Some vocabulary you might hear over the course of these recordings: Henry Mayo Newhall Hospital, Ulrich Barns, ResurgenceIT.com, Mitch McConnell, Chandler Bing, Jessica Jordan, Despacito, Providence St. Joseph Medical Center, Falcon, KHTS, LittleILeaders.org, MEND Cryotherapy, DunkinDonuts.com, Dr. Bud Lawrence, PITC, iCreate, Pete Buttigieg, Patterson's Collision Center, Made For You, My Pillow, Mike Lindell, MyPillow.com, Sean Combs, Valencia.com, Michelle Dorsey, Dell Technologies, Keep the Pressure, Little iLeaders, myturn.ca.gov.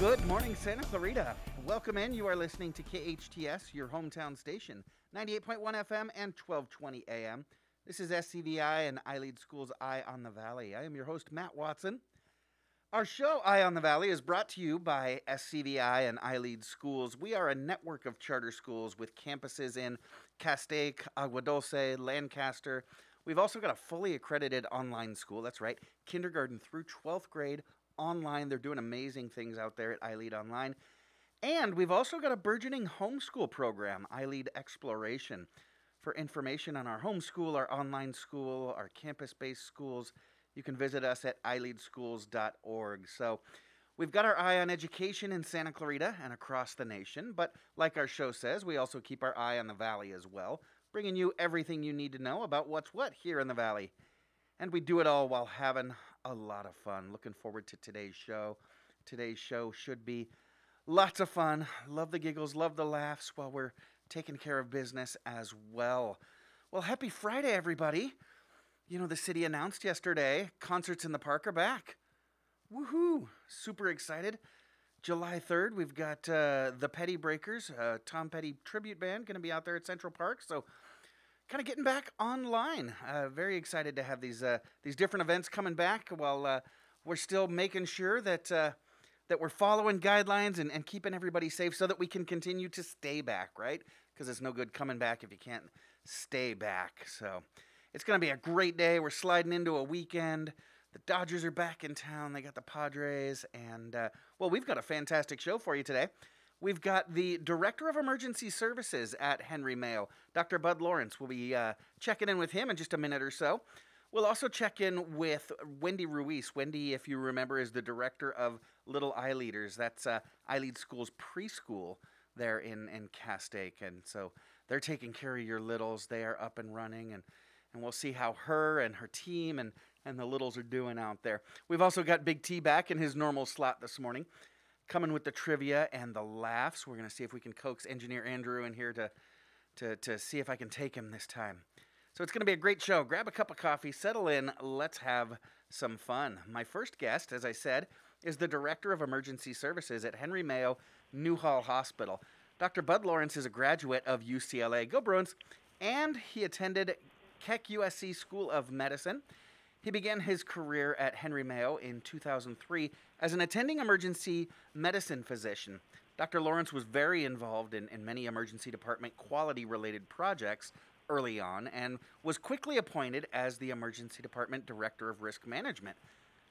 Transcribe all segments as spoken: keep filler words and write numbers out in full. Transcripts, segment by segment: Good morning, Santa Clarita. Welcome in. You are listening to K H T S, your hometown station, ninety-eight point one F M and twelve twenty A M. This is S C V I and iLead Schools, Eye on the Valley. I am your host, Matt Watson. Our show, Eye on the Valley, is brought to you by S C V I and iLead Schools. We are a network of charter schools with campuses in Castaic, Agua Dulce, Lancaster. We've also got a fully accredited online school. That's right, kindergarten through twelfth grade online. They're doing amazing things out there at iLead Online. And we've also got a burgeoning homeschool program, iLead Exploration. For information on our homeschool, our online school, our campus-based schools, you can visit us at i lead schools dot org. So we've got our eye on education in Santa Clarita and across the nation. But like our show says, we also keep our eye on the Valley as well, bringing you everything you need to know about what's what here in the Valley. And we do it all while having a lot of fun. Looking forward to today's show. Today's show should be lots of fun. Love the giggles, love the laughs while we're taking care of business as well. Well, happy Friday, everybody. You know, the city announced yesterday, concerts in the park are back. Woohoo! Super excited. July third, we've got uh, the Petty Breakers, uh, Tom Petty tribute band, going to be out there at Central Park. So, kind of getting back online. Uh, very excited to have these uh, these different events coming back while uh, we're still making sure that uh, that we're following guidelines and, and keeping everybody safe so that we can continue to stay back, right? Because it's no good coming back if you can't stay back. So it's going to be a great day. We're sliding into a weekend. The Dodgers are back in town. They got the Padres. And, uh, well, we've got a fantastic show for you today. We've got the Director of Emergency Services at Henry Mayo, Doctor Bud Lawrence. We'll be uh, checking in with him in just a minute or so. We'll also check in with Wendy Ruiz. Wendy, if you remember, is the Director of Little iLeaders. That's uh, iLead Schools preschool there in, in Castaic. And so they're taking care of your littles. They are up and running. And, and we'll see how her and her team and, and the littles are doing out there. We've also got Big T back in his normal slot this morning, coming with the trivia and the laughs. We're going to see if we can coax Engineer Andrew in here to, to, to see if I can take him this time. So it's going to be a great show. Grab a cup of coffee, settle in, let's have some fun. My first guest, as I said, is the Director of Emergency Services at Henry Mayo Newhall Hospital. Doctor Bud Lawrence is a graduate of U C L A, go Bruins, and he attended Keck U S C School of Medicine. He began his career at Henry Mayo in two thousand three as an attending emergency medicine physician. Doctor Lawrence was very involved in, in many emergency department quality-related projects early on and was quickly appointed as the emergency department director of risk management.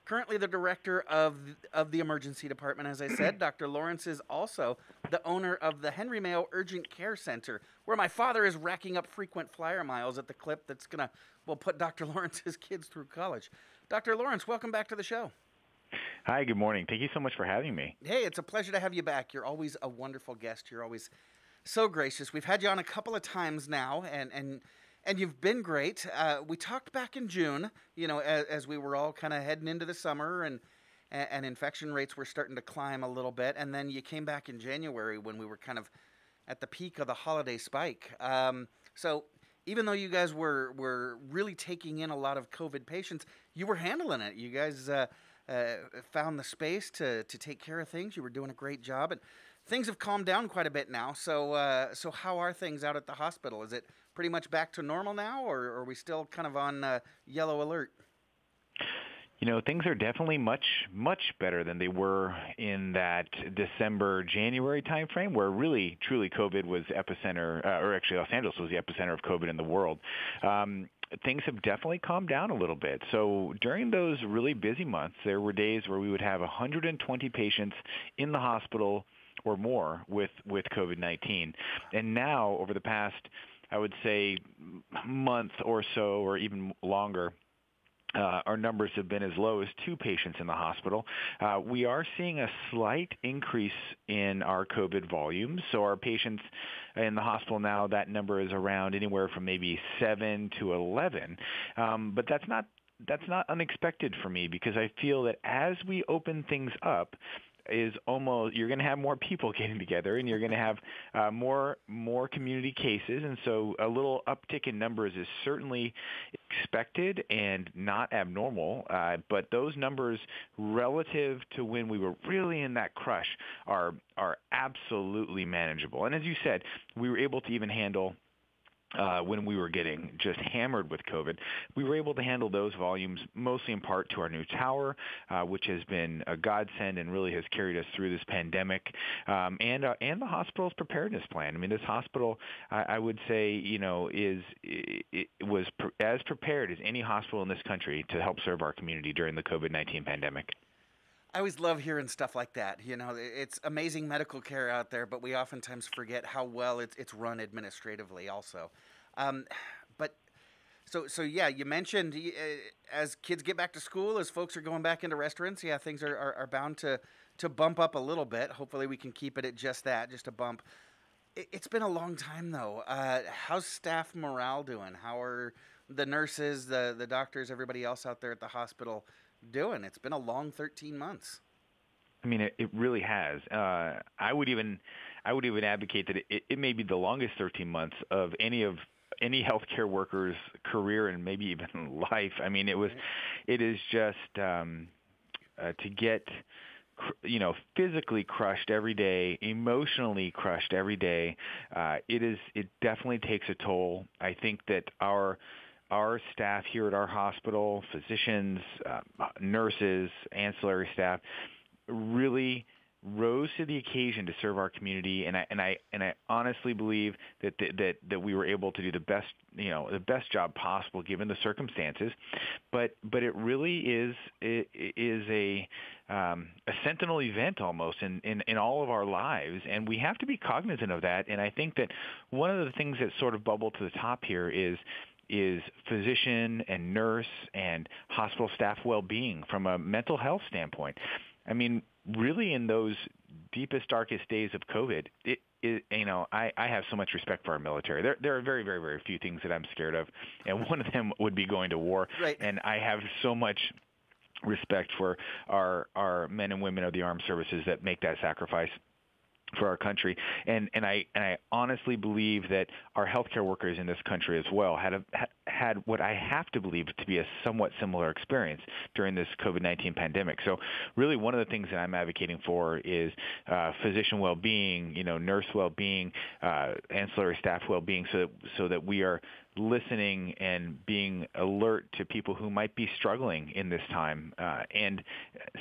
Currently the director of, of the emergency department, as I said, Doctor Lawrence is also the owner of the Henry Mayo Urgent Care Center, where my father is racking up frequent flyer miles at the clip that's going to, well, put Doctor Lawrence's kids through college. Doctor Lawrence, welcome back to the show. Hi, good morning. Thank you so much for having me. Hey, it's a pleasure to have you back. You're always a wonderful guest. You're always so gracious. We've had you on a couple of times now, and and And you've been great. Uh, we talked back in June, you know, as, as we were all kind of heading into the summer and, and and infection rates were starting to climb a little bit. And then you came back in January when we were kind of at the peak of the holiday spike. Um, so even though you guys were, were really taking in a lot of COVID patients, you were handling it. You guys uh, uh, found the space to, to take care of things. You were doing a great job. And things have calmed down quite a bit now. So uh, so how are things out at the hospital? Is it pretty much back to normal now, or are we still kind of on uh, yellow alert? You know, things are definitely much, much better than they were in that December, January timeframe, where really, truly COVID was epicenter, uh, or actually Los Angeles was the epicenter of COVID in the world. Um, Things have definitely calmed down a little bit. So during those really busy months, there were days where we would have one hundred twenty patients in the hospital or more with, with COVID nineteen. And now, over the past, I would say, month or so, or even longer, Uh, our numbers have been as low as two patients in the hospital. Uh, we are seeing a slight increase in our COVID volumes. So our patients in the hospital now, that number is around anywhere from maybe seven to eleven. Um, but that's not that's not unexpected for me, because I feel that as we open things up, is almost, you're going to have more people getting together, and you're going to have uh, more more community cases, and so a little uptick in numbers is certainly expected and not abnormal, uh, but those numbers relative to when we were really in that crush are are absolutely manageable. And as you said, we were able to even handle, Uh, when we were getting just hammered with COVID, we were able to handle those volumes mostly in part to our new tower, uh, which has been a godsend and really has carried us through this pandemic, um, and uh, and the hospital's preparedness plan. I mean, this hospital, I, I would say, you know, is it, it was pre- as prepared as any hospital in this country to help serve our community during the COVID nineteen pandemic. I always love hearing stuff like that. You know, it's amazing medical care out there, but we oftentimes forget how well it's it's run administratively also. Um, but so, so yeah, you mentioned uh, as kids get back to school, as folks are going back into restaurants, yeah, things are, are, are bound to, to bump up a little bit. Hopefully we can keep it at just that, just a bump. It, it's been a long time, though. Uh, how's staff morale doing? How are the nurses, the, the doctors, everybody else out there at the hospital doing? It's been a long thirteen months. I mean, it, it really has. Uh, I would even, I would even advocate that it, it may be the longest thirteen months of any of any healthcare worker's career and maybe even life. I mean, it was, it is just um, uh, to get, you know, physically crushed every day, emotionally crushed every day. Uh, it is, it definitely takes a toll. I think that our Our staff here at our hospital, physicians, uh, nurses, ancillary staff, really rose to the occasion to serve our community, and I and I and I honestly believe that th- that that we were able to do the best, you know, the best job possible given the circumstances. But but it really is it, it is a um, a sentinel event almost in, in in all of our lives, and we have to be cognizant of that. And I think that one of the things that sort of bubbled to the top here is. is physician and nurse and hospital staff well-being from a mental health standpoint. I mean, really in those deepest, darkest days of COVID, it, it, you know, I, I have so much respect for our military. There, there are very, very, very few things that I'm scared of, and one of them would be going to war. Right. And I have so much respect for our our men and women of the armed services that make that sacrifice for our country, and and I and I honestly believe that our healthcare workers in this country as well had a, had what I have to believe to be a somewhat similar experience during this COVID nineteen pandemic. So really one of the things that I'm advocating for is uh, physician well-being, you know, nurse well-being, uh, ancillary staff well-being, so that, so that we are listening and being alert to people who might be struggling in this time. Uh, and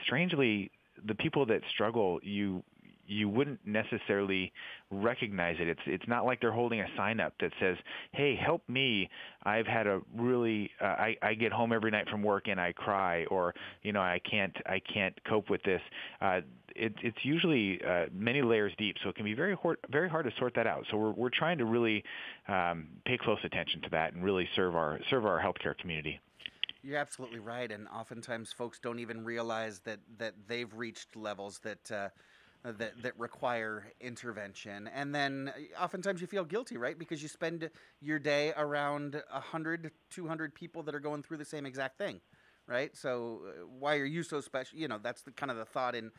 strangely, the people that struggle, you you wouldn't necessarily recognize it. It's it's not like they're holding a sign up that says, hey, help me. I've had a really, uh, I, I get home every night from work and I cry, or, you know, I can't, I can't cope with this. Uh, it, it's usually uh, many layers deep, so it can be very hard, very hard to sort that out. So we're, we're trying to really um, pay close attention to that and really serve our, serve our healthcare community. You're absolutely right. And oftentimes folks don't even realize that, that they've reached levels that, uh, that that require intervention. And then oftentimes you feel guilty, right? Because you spend your day around one hundred, two hundred people that are going through the same exact thing, right? So why are you so special? You know, that's the kind of the thought in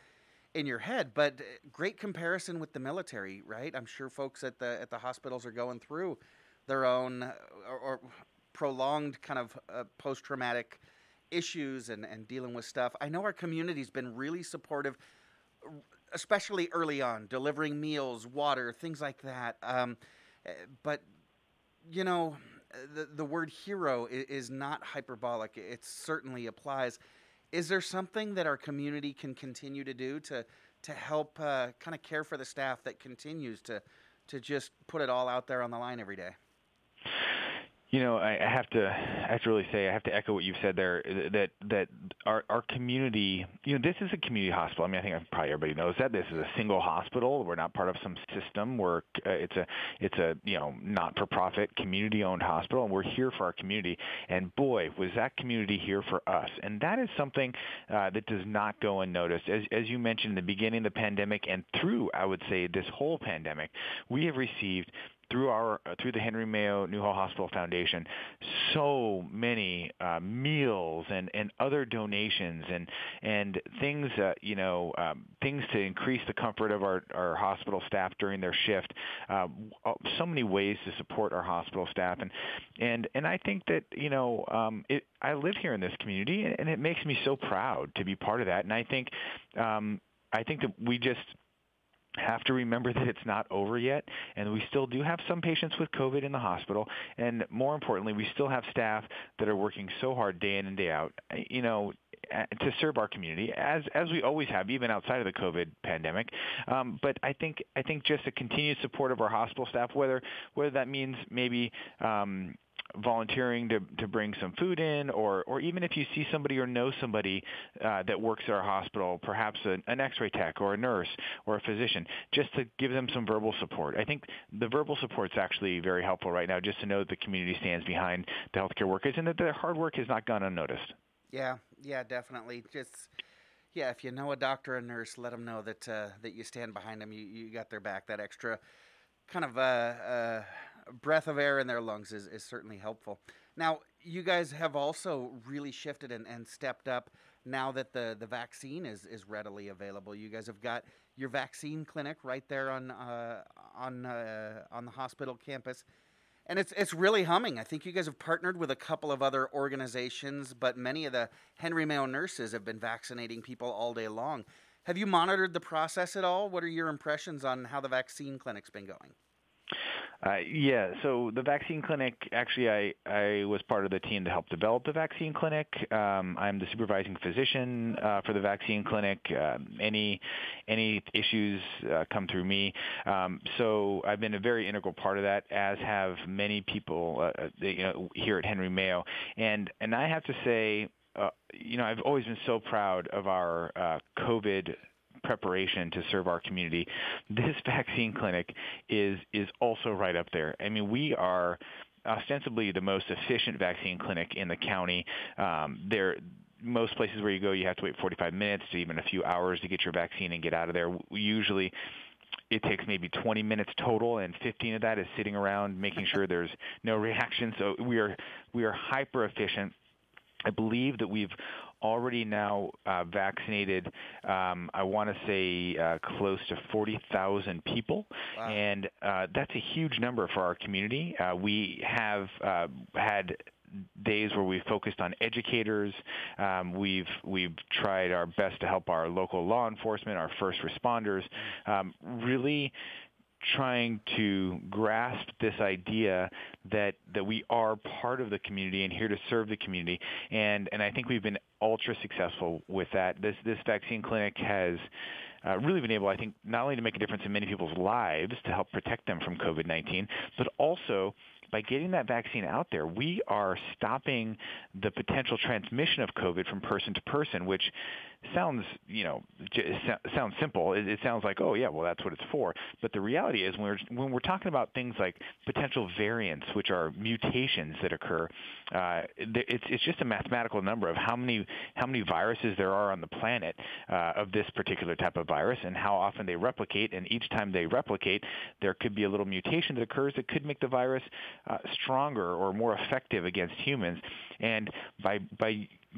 in your head. But great comparison with the military, right? I'm sure folks at the at the hospitals are going through their own or, or prolonged kind of uh, post-traumatic issues and, and dealing with stuff. I know our community's been really supportive, especially early on, delivering meals, water, things like that. Um, but, you know, the, the word hero is, is not hyperbolic. It certainly applies. Is there something that our community can continue to do to to help uh, kind of care for the staff that continues to to just put it all out there on the line every day? You know, I, I have to, I have to really say, I have to echo what you've said there. That that our our community, you know, this is a community hospital. I mean, I think probably everybody knows that this is a single hospital. We're not part of some system. We're uh, it's a it's a you know not-for-profit, community-owned hospital, and we're here for our community. And boy, was that community here for us. And that is something uh, that does not go unnoticed. As as you mentioned in the beginning of the pandemic and through, I would say, this whole pandemic, we have received through our uh, through the Henry Mayo Newhall Hospital Foundation, so many uh, meals and, and other donations and and things uh, you know um, things to increase the comfort of our, our hospital staff during their shift. Uh, so many ways to support our hospital staff, and and and I think that you know um, it, I live here in this community, and it makes me so proud to be part of that. And I think um, I think that we just have to remember that it's not over yet, and we still do have some patients with COVID in the hospital, and more importantly, we still have staff that are working so hard day in and day out, you know, to serve our community, as as we always have, even outside of the COVID pandemic. Um, but I think I think just a continued support of our hospital staff, whether whether that means maybe Um, volunteering to, to bring some food in, or, or even if you see somebody or know somebody uh, that works at our hospital, perhaps a, an x-ray tech or a nurse or a physician, just to give them some verbal support. I think the verbal support is actually very helpful right now, just to know that the community stands behind the healthcare workers and that their hard work has not gone unnoticed. Yeah, yeah, definitely. Just, yeah, if you know a doctor or nurse, let them know that, uh, that you stand behind them, you, you got their back. That extra kind of a uh, uh, breath of air in their lungs is, is certainly helpful. Now, you guys have also really shifted and, and stepped up now that the, the vaccine is, is readily available. You guys have got your vaccine clinic right there on uh, on uh, on the hospital campus, and it's it's really humming. I think you guys have partnered with a couple of other organizations, but many of the Henry Mayo nurses have been vaccinating people all day long. Have you monitored the process at all? What are your impressions on how the vaccine clinic's been going? Uh, yeah, so the vaccine clinic, actually I, I was part of the team to help develop the vaccine clinic. Um, I'm the supervising physician uh, for the vaccine clinic. Uh, any any issues uh, come through me. Um, so I've been a very integral part of that, as have many people uh, you know, here at Henry Mayo. And, and I have to say, Uh, you know, I've always been so proud of our uh, COVID preparation to serve our community. This vaccine clinic is is also right up there. I mean, we are ostensibly the most efficient vaccine clinic in the county. Um, there, most places where you go, you have to wait forty-five minutes to even a few hours to get your vaccine and get out of there. We usually, it takes maybe twenty minutes total, and fifteen of that is sitting around making sure there's no reaction. So we are we are hyper efficient. I believe that we've already now uh, vaccinated, um, I want to say, uh, close to forty thousand people. Wow. And uh, that's a huge number for our community. Uh, we have uh, had days where we've focused on educators. Um, we've we've tried our best to help our local law enforcement, our first responders, um, really trying to grasp this idea that that we are part of the community and here to serve the community, and and I think we've been ultra successful with that. This this vaccine clinic has uh, really been able, I think, not only to make a difference in many people's lives to help protect them from COVID nineteen, but also by getting that vaccine out there, we are stopping the potential transmission of COVID from person to person, which sounds, you know, sounds simple. It, it sounds like, oh yeah, well that's what it's for. But the reality is, when we're when we're talking about things like potential variants, which are mutations that occur, uh, it's it's just a mathematical number of how many how many viruses there are on the planet uh, of this particular type of virus, and how often they replicate. And each time they replicate, there could be a little mutation that occurs that could make the virus Uh, stronger or more effective against humans. And by by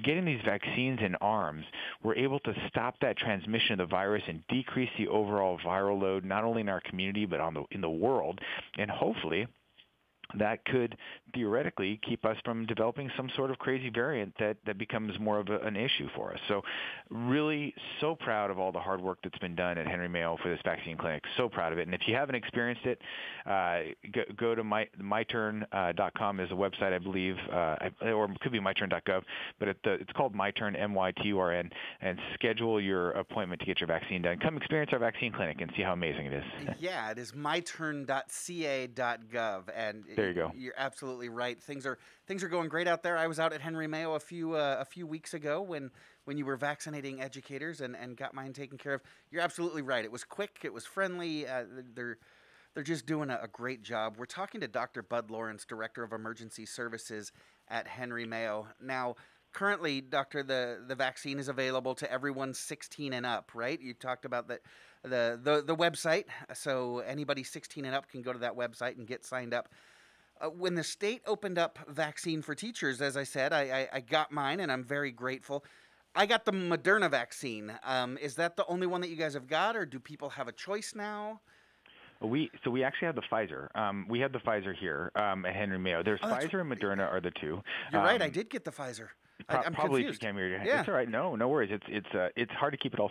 getting these vaccines in arms, we're able to stop that transmission of the virus and decrease the overall viral load, not only in our community but on the in the world. And hopefully, that could theoretically keep us from developing some sort of crazy variant that, that becomes more of a, an issue for us. So really so proud of all the hard work that's been done at Henry Mayo for this vaccine clinic. So proud of it. And if you haven't experienced it, uh, go, go to my, my turn dot com is the website, I believe, uh, or it could be my turn dot gov, but it, the, it's called MyTurn, M Y T U R N, and schedule your appointment to get your vaccine done. Come experience our vaccine clinic and see how amazing it is. Yeah, it is my turn dot c a dot gov. And it- There you go. You're absolutely right. Things are things are going great out there. I was out at Henry Mayo a few uh, a few weeks ago when when you were vaccinating educators and, and got mine taken care of. You're absolutely right. It was quick. It was friendly. Uh, they're they're just doing a, a great job. We're talking to Doctor Bud Lawrence, Director of Emergency Services at Henry Mayo. Now, currently, Doctor, the, the vaccine is available to everyone sixteen and up, right? You talked about the, the, the, the website. So anybody sixteen and up can go to that website and get signed up. Uh, when the state opened up vaccine for teachers, as I said, I, I, I got mine, and I'm very grateful. I got the Moderna vaccine. Um, is that the only one that you guys have got, or do people have a choice now? We so we actually have the Pfizer. Um, we have the Pfizer here um, at Henry Mayo. There's oh, Pfizer and Moderna are the two. You're um, right. I did get the Pfizer. Pro- I, I'm probably confused. Came here. Yeah. It's all right. No, no worries. It's it's uh, it's hard to keep it all.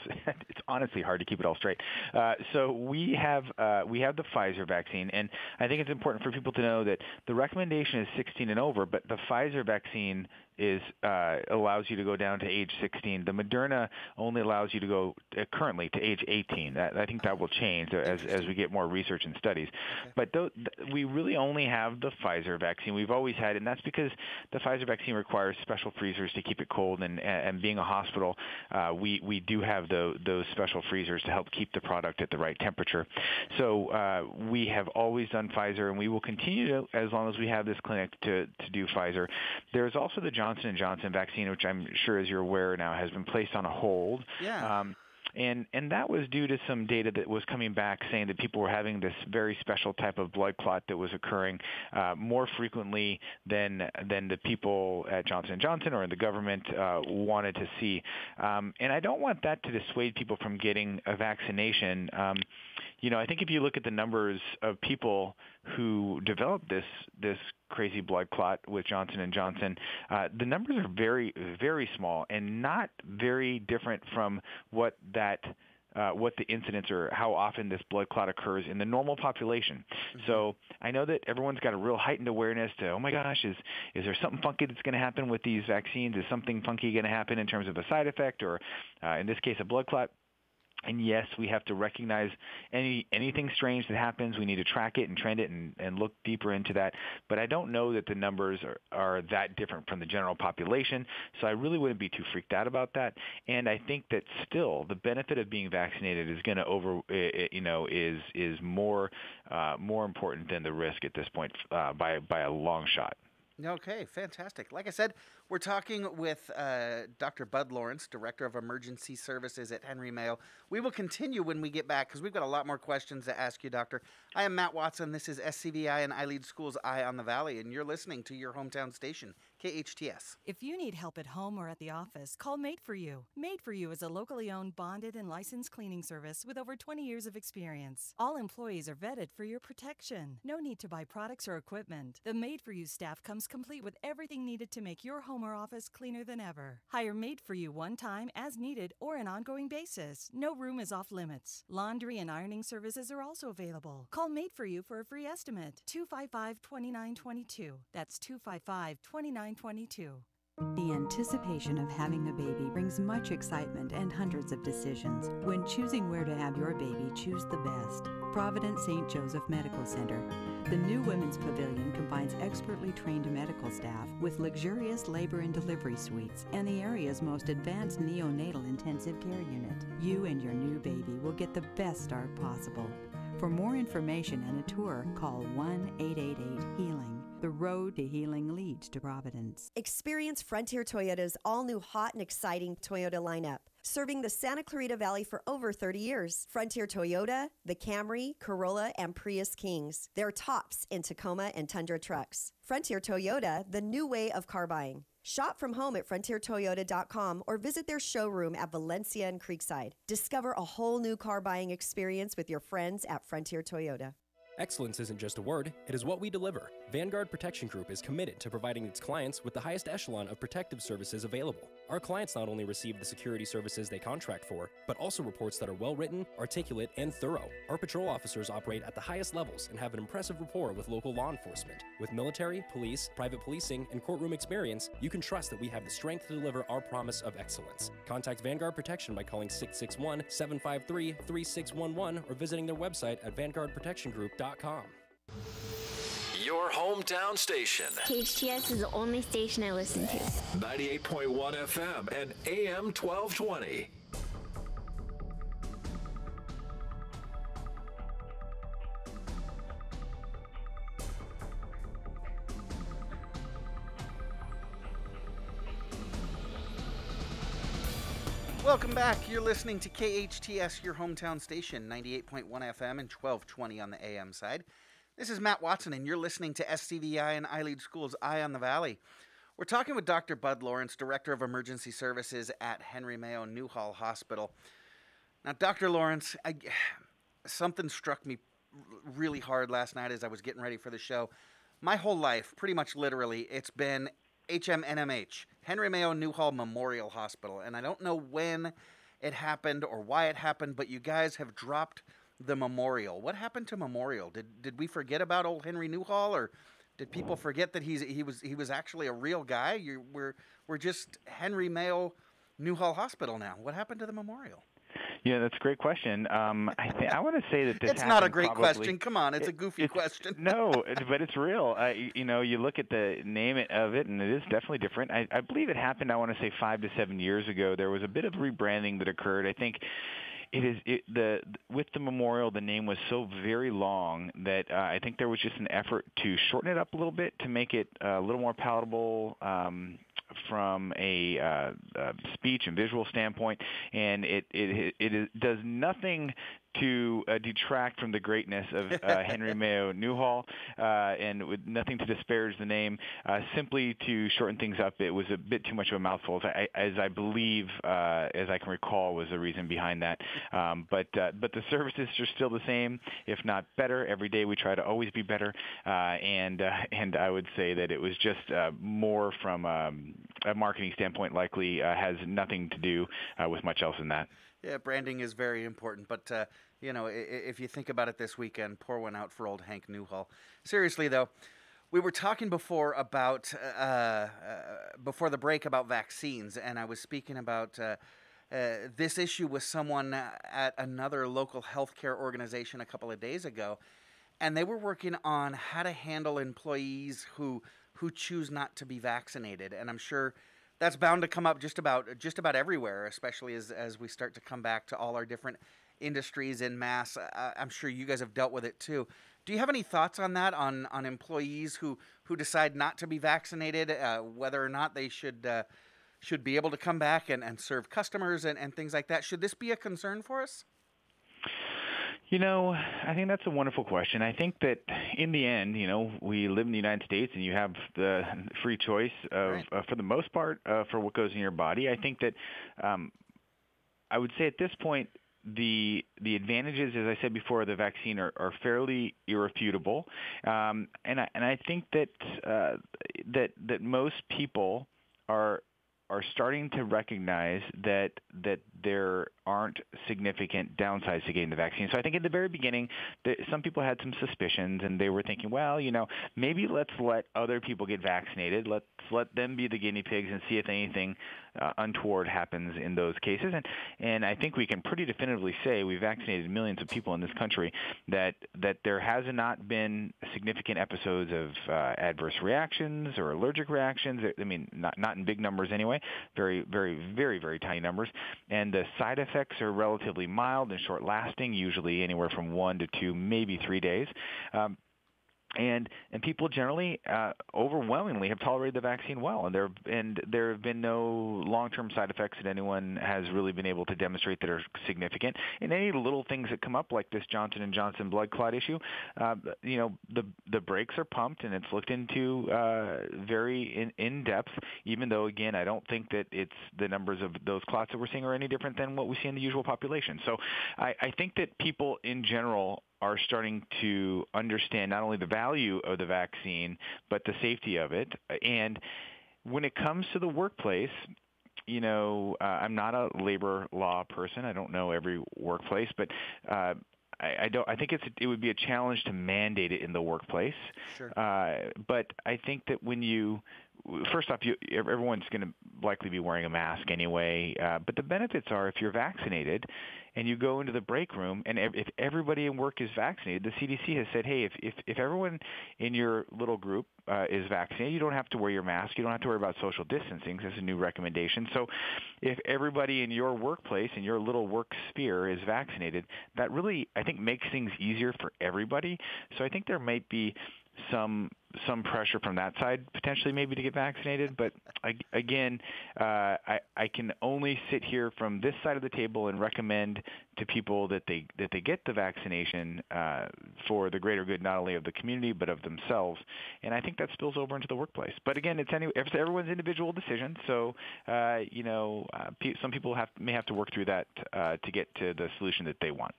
It's honestly hard to keep it all straight. Uh, so we have uh, we have the Pfizer vaccine, and I think it's important for people to know that the recommendation is sixteen and over, but the Pfizer vaccine is uh, allows you to go down to age sixteen. The Moderna only allows you to go uh, currently to age eighteen. That, I think that will change as as we get more research and studies. Okay. But th- th- we really only have the Pfizer vaccine. We've always had, and that's because the Pfizer vaccine requires special freezers to keep it cold. And and being a hospital, uh, we we do have the, those special freezers to help keep the product at the right temperature. So uh, we have always done Pfizer, and we will continue to, as long as we have this clinic, to to do Pfizer. There's also the Johnson Johnson and Johnson vaccine, which I'm sure, as you're aware now, has been placed on a hold. Yeah. Um, And and that was due to some data that was coming back saying that people were having this very special type of blood clot that was occurring uh, more frequently than than the people at Johnson and Johnson or in the government uh, wanted to see. Um, and I don't want that to dissuade people from getting a vaccination. Um, you know, I think if you look at the numbers of people who developed this this crazy blood clot with Johnson and Johnson, uh, the numbers are very, very small and not very different from what that that uh, what the incidence or how often this blood clot occurs in the normal population. Mm-hmm. So I know that everyone's got a real heightened awareness to, oh my gosh, is is there something funky that's going to happen with these vaccines? Is something funky going to happen in terms of a side effect or, uh, in this case, a blood clot? And yes, we have to recognize any anything strange that happens. We need to track it and trend it and, and look deeper into that. But I don't know that the numbers are, are that different from the general population, so I really wouldn't be too freaked out about that. And I think that still the benefit of being vaccinated is going to over, you know, is is more uh, more important than the risk at this point uh, by by a long shot. Okay, fantastic. Like I said, we're talking with uh, Doctor Bud Lawrence, Director of Emergency Services at Henry Mayo. We will continue when we get back because we've got a lot more questions to ask you, Doctor. I am Matt Watson. This is S C V I and iLead Schools Eye on the Valley, and you're listening to your hometown station, K H T S. If you need help at home or at the office, call Made For You. Made For You is a locally owned, bonded, and licensed cleaning service with over twenty years of experience. All employees are vetted for your protection. No need to buy products or equipment. The Made For You staff comes complete with everything needed to make your home or office cleaner than ever. Hire Made For You one time, as needed, or an ongoing basis. No room is off limits. Laundry and ironing services are also available. Call Made For You for a free estimate. two five five, two nine two two. That's two five five, two nine two two. The anticipation of having a baby brings much excitement and hundreds of decisions. When choosing where to have your baby, choose the best. Providence Saint Joseph Medical Center. The new Women's Pavilion combines expertly trained medical staff with luxurious labor and delivery suites and the area's most advanced neonatal intensive care unit. You and your new baby will get the best start possible. For more information and a tour, call one eight eight eight HEALING. The road to healing leads to Providence. Experience Frontier Toyota's all-new hot and exciting Toyota lineup. Serving the Santa Clarita Valley for over thirty years. Frontier Toyota, the Camry, Corolla, and Prius Kings. They're tops in Tacoma and Tundra trucks. Frontier Toyota, the new way of car buying. Shop from home at frontier toyota dot com or visit their showroom at Valencia and Creekside. Discover a whole new car buying experience with your friends at Frontier Toyota. Excellence isn't just a word, it is what we deliver. Vanguard Protection Group is committed to providing its clients with the highest echelon of protective services available. Our clients not only receive the security services they contract for, but also reports that are well-written, articulate, and thorough. Our patrol officers operate at the highest levels and have an impressive rapport with local law enforcement. With military, police, private policing, and courtroom experience, you can trust that we have the strength to deliver our promise of excellence. Contact Vanguard Protection by calling six six one, seven five three, three six one one or visiting their website at vanguard protection group dot com. Your hometown station. K H T S is the only station I listen to. ninety-eight point one F M and A M twelve twenty. Welcome back. You're listening to K H T S, your hometown station, ninety-eight point one F M and twelve twenty on the A M side. This is Matt Watson, and you're listening to S C V I and iLead Schools' Eye on the Valley. We're talking with Doctor Bud Lawrence, Director of Emergency Services at Henry Mayo Newhall Hospital. Now, Doctor Lawrence, I, something struck me really hard last night as I was getting ready for the show. My whole life, pretty much literally, it's been H M N M H, Henry Mayo Newhall Memorial Hospital. And I don't know when it happened or why it happened, but you guys have dropped the memorial. What happened to memorial? Did did we forget about old Henry Newhall, or did people forget that he's he was he was actually a real guy? You we're we're just Henry Mayo Newhall Hospital now. What happened to the memorial? Yeah, that's a great question. Um, I, th- I want to say that this it's not a great probably. question. Come on, it's it, a goofy it's, question. No, but it's real. Uh, you, you know, you look at the name of it, and it is definitely different. I, I believe it happened, I want to say, five to seven years ago. There was a bit of rebranding that occurred. I think it is it, the with the memorial, the name was so very long that uh, I think there was just an effort to shorten it up a little bit to make it uh, a little more palatable um from a uh, uh, speech and visual standpoint, and it it, it, is, does nothing to uh, detract from the greatness of uh, Henry Mayo Newhall, uh, and with nothing to disparage the name, uh, simply to shorten things up. It was a bit too much of a mouthful, as I, as I believe, uh, as I can recall, was the reason behind that. Um, but uh, but the services are still the same, if not better. Every day we try to always be better, uh, and uh, and I would say that it was just uh, more from um, a marketing standpoint, likely uh, has nothing to do uh, with much else than that. Yeah, branding is very important, but, uh, you know, if you think about it this weekend, pour one out for old Hank Newhall. Seriously, though, we were talking before about, uh, uh, before the break about vaccines, and I was speaking about uh, uh, this issue with someone at another local healthcare organization a couple of days ago, and they were working on how to handle employees who who choose not to be vaccinated, and I'm sure that's bound to come up just about just about everywhere, especially as as we start to come back to all our different industries en masse. I, I'm sure you guys have dealt with it too. Do you have any thoughts on that, on on employees who, who decide not to be vaccinated, uh, whether or not they should uh, should be able to come back and, and serve customers and, and things like that? Should this be a concern for us? You know, I think that's a wonderful question. I think that in the end, you know, we live in the United States and you have the free choice of, right. uh, for the most part, uh, for what goes in your body. I think that um, I would say at this point, the the advantages, as I said before, of the vaccine are, are fairly irrefutable. Um, and, I, and I think that, uh, that, that most people are are starting to recognize that that there aren't significant downsides to getting the vaccine. So I think at the very beginning, the, some people had some suspicions, and they were thinking, well, you know, maybe let's let other people get vaccinated. Let's let them be the guinea pigs and see if anything uh, untoward happens in those cases. And and I think we can pretty definitively say we've vaccinated millions of people in this country that that there has not been significant episodes of uh, adverse reactions or allergic reactions. I mean, not not in big numbers anyway. Very, very, very, very tiny numbers. And the side effects are relatively mild and short-lasting, usually anywhere from one to two, maybe three days. Um, and and people generally, uh, overwhelmingly, have tolerated the vaccine well. And there and there have been no long-term side effects that anyone has really been able to demonstrate that are significant. And any little things that come up, like this Johnson and Johnson blood clot issue, uh, you know, the the brakes are pumped and it's looked into uh, very in, in depth. Even though, again, I don't think that it's the numbers of those clots that we're seeing are any different than what we see in the usual population. So I, I think that people in general are starting to understand not only the value of the vaccine, but the safety of it. And when it comes to the workplace, you know, uh, I'm not a labor law person. I don't know every workplace, but uh, I, I don't. I think it's it would be a challenge to mandate it in the workplace. Sure. Uh, but I think that when you First off, you, everyone's going to likely be wearing a mask anyway, uh, but the benefits are if you're vaccinated and you go into the break room, and ev- if everybody in work is vaccinated, the C D C has said, hey, if, if, if everyone in your little group uh, is vaccinated, you don't have to wear your mask. You don't have to worry about social distancing. That's a new recommendation. So if everybody in your workplace, in your little work sphere, is vaccinated, that really, I think, makes things easier for everybody. So I think there might be some some pressure from that side potentially maybe to get vaccinated. But I, again, uh, I, I can only sit here from this side of the table and recommend to people that they that they get the vaccination uh, for the greater good, not only of the community, but of themselves. And I think that spills over into the workplace. But again, it's, any, it's everyone's individual decision. So, uh, you know, uh, pe- some people have, may have to work through that uh, to get to the solution that they want.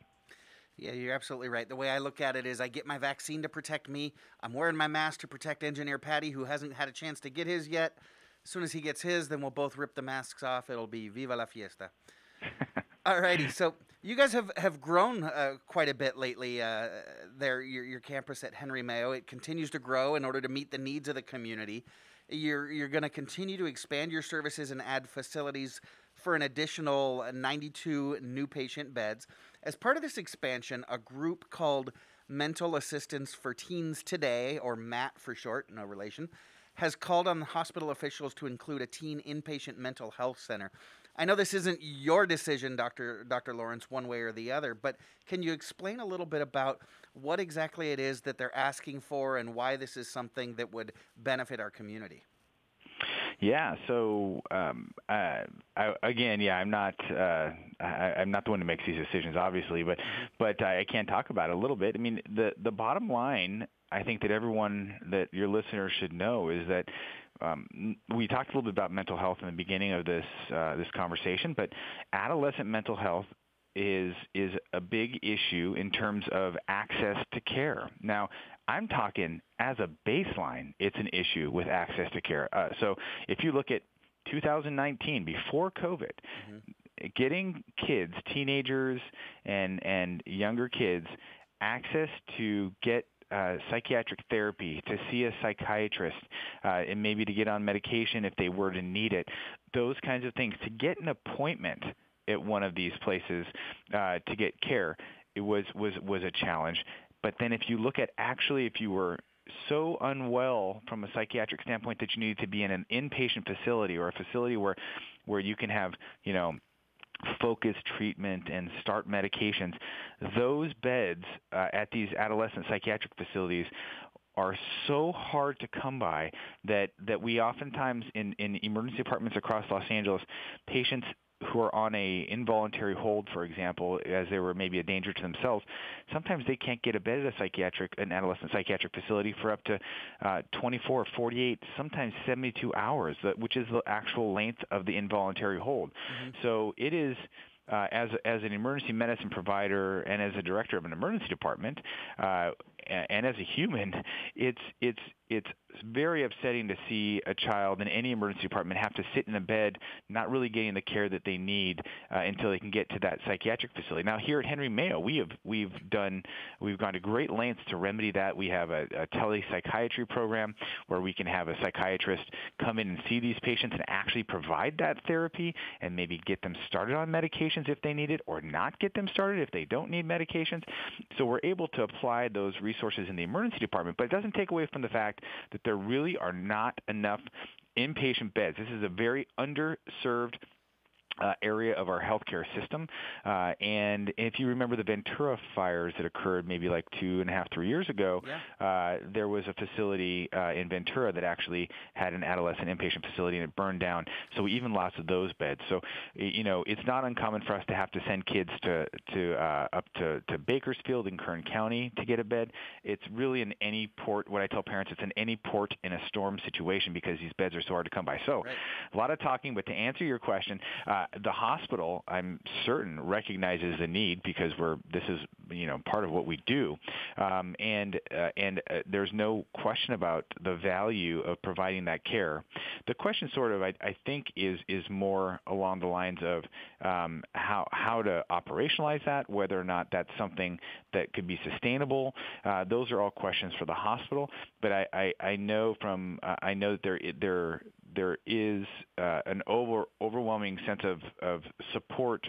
Yeah, you're absolutely right. The way I look at it is I get my vaccine to protect me. I'm wearing my mask to protect Engineer Patty, who hasn't had a chance to get his yet. As soon as he gets his, then we'll both rip the masks off. It'll be viva la fiesta. All righty. So you guys have, have grown uh, quite a bit lately uh, there, your, your campus at Henry Mayo. It continues to grow in order to meet the needs of the community. You're, you're going to continue to expand your services and add facilities for an additional ninety-two new patient beds. As part of this expansion, a group called Mental Assistance for Teens Today, or MAT for short, no relation, has called on hospital officials to include a teen inpatient mental health center. I know this isn't your decision, Doctor Doctor Lawrence, one way or the other, but can you explain a little bit about what exactly it is that they're asking for and why this is something that would benefit our community? Yeah. So um, uh, I, again, yeah, I'm not uh, I, I'm not the one who makes these decisions, obviously, but but I can talk about it a little bit. I mean, the the bottom line, I think that everyone that your listeners should know is that um, we talked a little bit about mental health in the beginning of this uh, this conversation, but adolescent mental health is is a big issue in terms of access to care. Now, I'm talking as a baseline, it's an issue with access to care. Uh, so if you look at two thousand nineteen, before COVID, mm-hmm. getting kids, teenagers and, and younger kids, access to get Uh, psychiatric therapy, to see a psychiatrist, uh, and maybe to get on medication if they were to need it, those kinds of things, to get an appointment at one of these places uh, to get care, it was, was, was a challenge. But then if you look at actually if you were so unwell from a psychiatric standpoint that you needed to be in an inpatient facility or a facility where, where you can have, you know, focused treatment and start medications, those beds uh, at these adolescent psychiatric facilities are so hard to come by that, that we oftentimes in, in emergency departments across Los Angeles, patients who are on a involuntary hold, for example, as they were maybe a danger to themselves, sometimes they can't get a bed at a psychiatric, an adolescent psychiatric facility for up to uh, twenty-four, forty-eight, sometimes seventy-two hours, which is the actual length of the involuntary hold. Mm-hmm. So it is, uh, as as an emergency medicine provider and as a director of an emergency department, uh, and as a human, it's it's it's very upsetting to see a child in any emergency department have to sit in a bed, not really getting the care that they need uh, until they can get to that psychiatric facility. Now, here at Henry Mayo, we have we've done we've gone to great lengths to remedy that. We have a, a telepsychiatry program where we can have a psychiatrist come in and see these patients and actually provide that therapy and maybe get them started on medications if they need it, or not get them started if they don't need medications. So we're able to apply those resources resources in the emergency department, but it doesn't take away from the fact that there really are not enough inpatient beds. This is a very underserved Uh, area of our healthcare system, uh, and if you remember the Ventura fires that occurred maybe like two and a half, three years ago, yeah. uh, there was a facility uh, in Ventura that actually had an adolescent inpatient facility, and it burned down. So we even lost those beds. So you know, it's not uncommon for us to have to send kids to to uh, up to, to Bakersfield in Kern County to get a bed. It's really in any port. What I tell parents, it's in any port in a storm situation because these beds are so hard to come by. So right. A lot of talking, but to answer your question. Uh, Uh, the hospital, I'm certain, recognizes the need because we're this is you know part of what we do, um, and uh, and uh, there's no question about the value of providing that care. The question, sort of, I, I think, is is more along the lines of um, how how to operationalize that, whether or not that's something that could be sustainable. Uh, those are all questions for the hospital, but I I, I know from uh, I know that there there there is uh, an over overwhelming sense of of support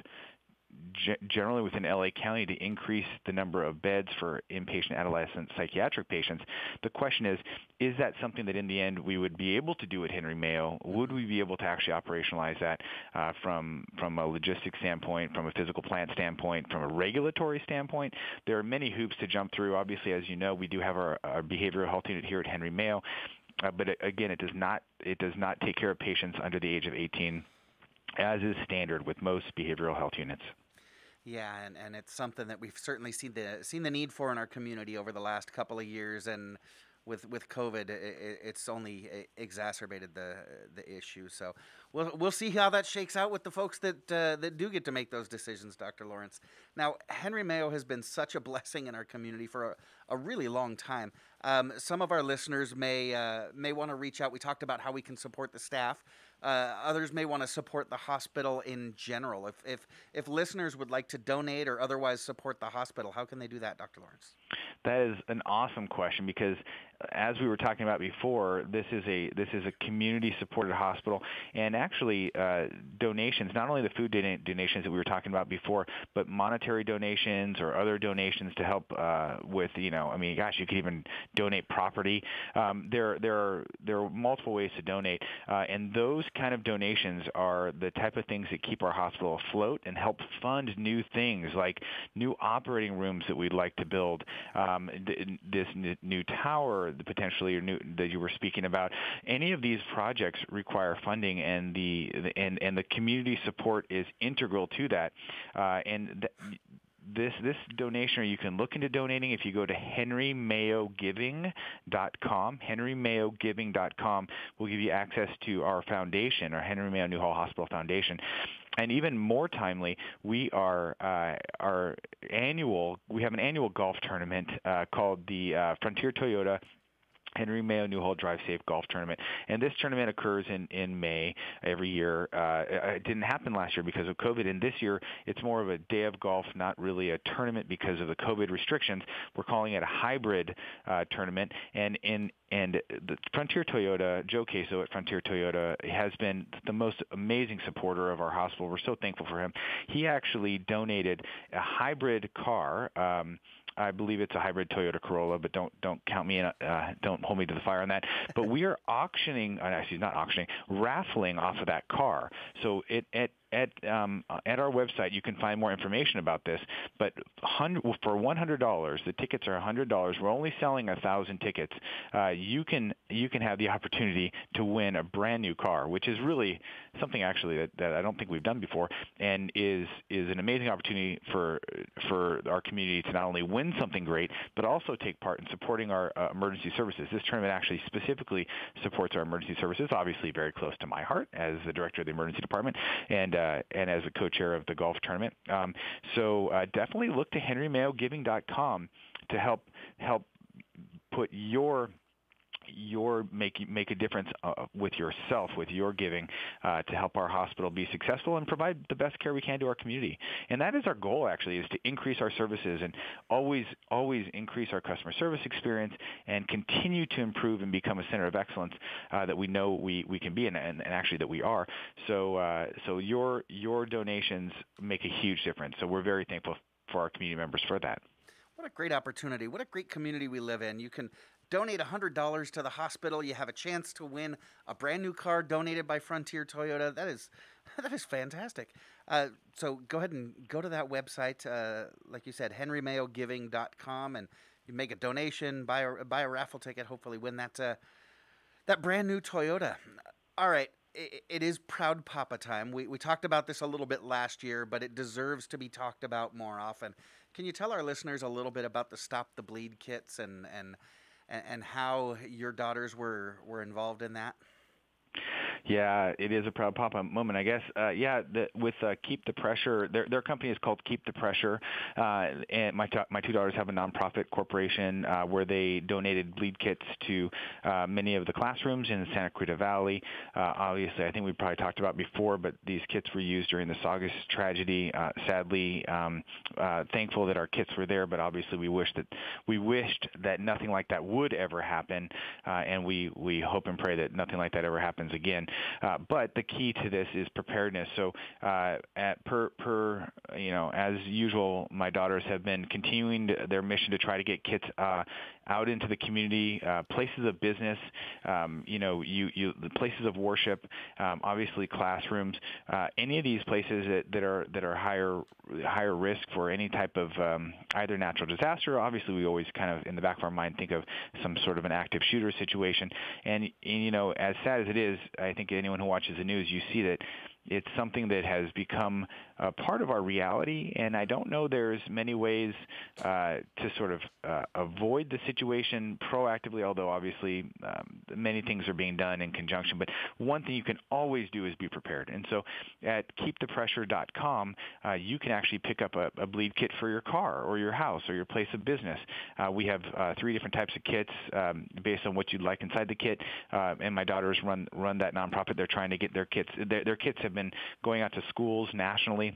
ge- generally within L A County to increase the number of beds for inpatient adolescent psychiatric patients. The question is, is that something that in the end we would be able to do at Henry Mayo? Would we be able to actually operationalize that uh, from, from a logistics standpoint, from a physical plant standpoint, from a regulatory standpoint? There are many hoops to jump through. Obviously, as you know, we do have our, our behavioral health unit here at Henry Mayo. Uh, but it, again, it does not it does not take care of patients under the age of eighteen, as is standard with most behavioral health units. Yeah, and, and it's something that we've certainly seen the seen the need for in our community over the last couple of years, and with with COVID, it, it's only exacerbated the the issue. So we'll we'll see how that shakes out with the folks that uh, that do get to make those decisions, Doctor Lawrence. Now, Henry Mayo has been such a blessing in our community for a, a really long time. Um, some of our listeners may uh, may want to reach out. We talked about how we can support the staff. Uh, others may want to support the hospital in general. If, if if listeners would like to donate or otherwise support the hospital, how can they do that, Doctor Lawrence? That is an awesome question, because as we were talking about before, this is a this is a community-supported hospital, and actually uh, donations, not only the food donations that we were talking about before, but monetary donations or other donations to help uh, with, you know, I mean, gosh, you could even donate property. Um, there, there are there are multiple ways to donate, uh, and those kind of donations are the type of things that keep our hospital afloat and help fund new things like new operating rooms that we'd like to build, um, th- this n- new tower potentially or new, that you were speaking about. Any of these projects require funding, and the, the and and the community support is integral to that. Uh, and th- This this donation, or you can look into donating if you go to henry mayo giving dot com. henry mayo giving dot com will give you access to our foundation, our Henry Mayo Newhall Hospital Foundation. And even more timely, we are uh, our annual. We have an annual golf tournament uh, called the uh, Frontier Toyota Henry Mayo Newhall Drive Safe Golf Tournament. And this tournament occurs in, in May every year. Uh, it didn't happen last year because of COVID, and this year it's more of a day of golf, not really a tournament because of the COVID restrictions. We're calling it a hybrid uh, tournament. And in And the Frontier Toyota, Joe Queso at Frontier Toyota, has been the most amazing supporter of our hospital. We're so thankful for him. He actually donated a hybrid car. Um, I believe it's a hybrid Toyota Corolla, but don't don't count me in. Uh, don't hold me to the fire on that. But we are auctioning, actually not auctioning, raffling off of that car. So it at At um, at our website, you can find more information about this. But for one hundred dollars, the tickets are one hundred dollars. We're only selling one thousand tickets. Uh, you can you can have the opportunity to win a brand new car, which is really something actually that, that I don't think we've done before, and is is an amazing opportunity for for our community to not only win something great, but also take part in supporting our uh, emergency services. This tournament actually specifically supports our emergency services, obviously very close to my heart as the director of the emergency department, and. Uh, Uh, and as a co-chair of the golf tournament. Um, so uh, definitely look to henry mayo giving dot com to help help put your your make make a difference uh, with yourself, with your giving, uh, to help our hospital be successful and provide the best care we can to our community. And that is our goal, actually, is to increase our services and always, always increase our customer service experience and continue to improve and become a center of excellence uh, that we know we, we can be and, and, and actually that we are. So uh, so your your donations make a huge difference. So we're very thankful for our community members for that. What a great opportunity. What a great community we live in. You can donate one hundred dollars to the hospital. You have a chance to win a brand new car donated by Frontier Toyota. That is that is fantastic. Uh, so go ahead and go to that website, uh, like you said, henry mayo giving dot com, and you make a donation, buy a, buy a raffle ticket, hopefully win that, uh, that brand new Toyota. All right. It is Proud Papa time. We we talked about this a little bit last year, but it deserves to be talked about more often. Can you tell our listeners a little bit about the Stop the Bleed kits and and, and how your daughters were, were involved in that? Yeah, it is a Proud Papa moment, I guess. Uh, yeah, the, with uh, Keep the Pressure, their their company is called Keep the Pressure, uh, and my ta- my two daughters have a nonprofit corporation uh, where they donated bleed kits to uh, many of the classrooms in the Santa Clarita Valley. Uh, obviously, I think we probably talked about before, but these kits were used during the Saugus tragedy. Uh, sadly, um, uh, thankful that our kits were there, but obviously we wished that we wished that nothing like that would ever happen, uh, and we we hope and pray that nothing like that ever happens again. Uh, but the key to this is preparedness. So uh, at per, per, you know, as usual, my daughters have been continuing to, their mission to try to get kids uh, out into the community, uh, places of business, um, you know, you, you, the places of worship, um, obviously classrooms, uh, any of these places that, that are that are higher higher risk for any type of um, either natural disaster. Obviously, we always kind of in the back of our mind think of some sort of an active shooter situation. And, and you know, as sad as it is, I think anyone who watches the news, you see that it's something that has become a part of our reality, and I don't know there's many ways uh, to sort of uh, avoid the situation proactively, although obviously um, many things are being done in conjunction. But one thing you can always do is be prepared. And so at keep the pressure dot com, uh, you can actually pick up a, a bleed kit for your car or your house or your place of business. Uh, we have uh, three different types of kits um, based on what you'd like inside the kit, uh, and my daughters run run that nonprofit. They're trying to get their kits. Their, their kits have been going out to schools nationally,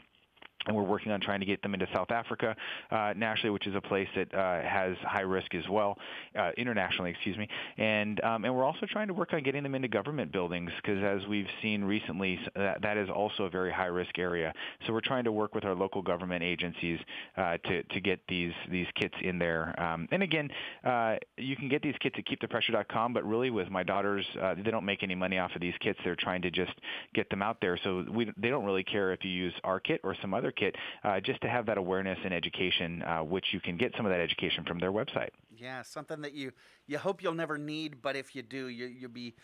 and we're working on trying to get them into South Africa uh, nationally, which is a place that uh, has high risk as well, uh, internationally, excuse me. And um, and we're also trying to work on getting them into government buildings because, as we've seen recently, that, that is also a very high risk area. So we're trying to work with our local government agencies uh, to to get these these kits in there. Um, and again, uh, you can get these kits at keep the pressure dot com. But really, with my daughters, uh, they don't make any money off of these kits. They're trying to just get them out there. So we they don't really care if you use our kit or some other kit, uh, just to have that awareness and education, uh, which you can get some of that education from their website. Yeah, something that you, you hope you'll never need, but if you do, you, you'll be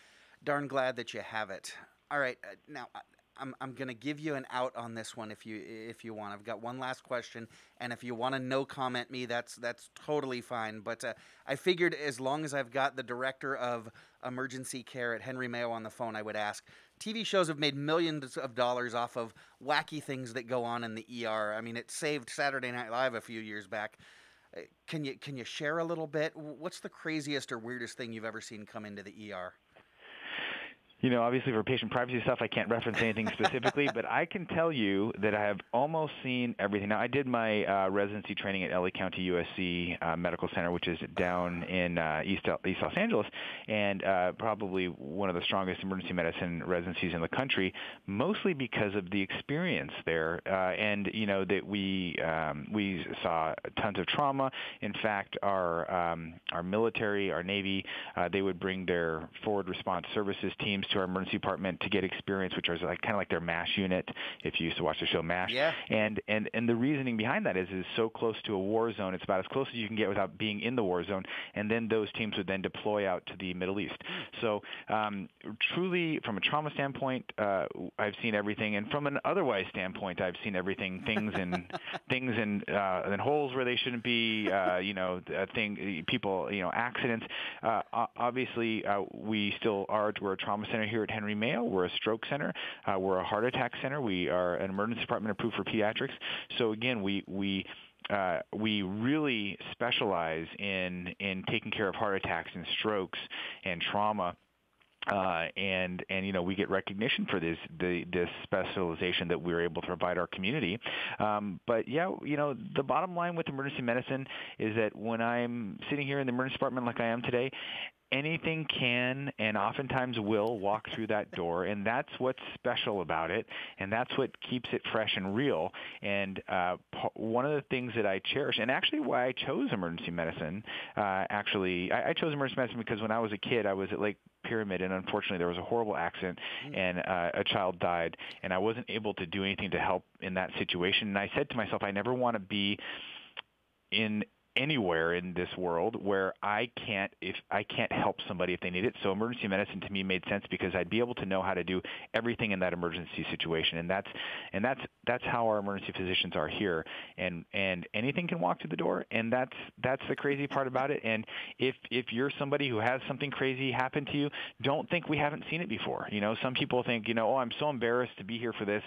darn glad that you have it. All right, uh, now I'm I'm going to give you an out on this one if you if you want. I've got one last question, and if you want to no comment me, that's that's totally fine. But uh, I figured as long as I've got the director of emergency care at Henry Mayo on the phone, I would ask. T V shows have made millions of dollars off of wacky things that go on in the E R. I mean, it saved Saturday Night Live a few years back. Can you can you share a little bit? What's the craziest or weirdest thing you've ever seen come into the E R? You know, obviously for patient privacy stuff, I can't reference anything specifically, but I can tell you that I have almost seen everything. Now, I did my uh, residency training at L A County U S C uh, Medical Center, which is down in uh, East, East Los Angeles, and uh, probably one of the strongest emergency medicine residencies in the country, mostly because of the experience there. Uh, and, you know, that we um, we saw tons of trauma. In fact, our, um, our military, our Navy, uh, they would bring their forward response services teams to our emergency department to get experience, which is like, kind of like their MASH unit, if you used to watch the show MASH. Yeah. And, and and the reasoning behind that is is so close to a war zone, it's about as close as you can get without being in the war zone, and then those teams would then deploy out to the Middle East. So um, truly, from a trauma standpoint, uh, I've seen everything, and from an otherwise standpoint, I've seen everything, things in, things in, uh, in holes where they shouldn't be, uh, you know, thing, people, you know, accidents. Uh, obviously, uh, we still are, we're a trauma center here at Henry Mayo. We're a stroke center. Uh, we're a heart attack center. We are an emergency department approved for pediatrics. So again, we we uh, we really specialize in in taking care of heart attacks and strokes and trauma. Uh, and, and, you know, we get recognition for this, the, this specialization that we're able to provide our community. Um, but yeah, you know, the bottom line with emergency medicine is that when I'm sitting here in the emergency department like I am today, anything can and oftentimes will walk through that door, and that's what's special about it, and that's what keeps it fresh and real. And uh, one of the things that I cherish, and actually why I chose emergency medicine, uh, actually, I, I chose emergency medicine because when I was a kid, I was at Lake Pyramid, and unfortunately there was a horrible accident, and uh, a child died, and I wasn't able to do anything to help in that situation. And I said to myself, I never want to be in anywhere in this world where I can't if I can't help somebody if they need it. So emergency medicine to me made sense because I'd be able to know how to do everything in that emergency situation. And that's and that's that's how our emergency physicians are here. And and anything can walk through the door, and that's that's the crazy part about it. And if if you're somebody who has something crazy happen to you, don't think we haven't seen it before. You know, some people think, you know, oh, I'm so embarrassed to be here for this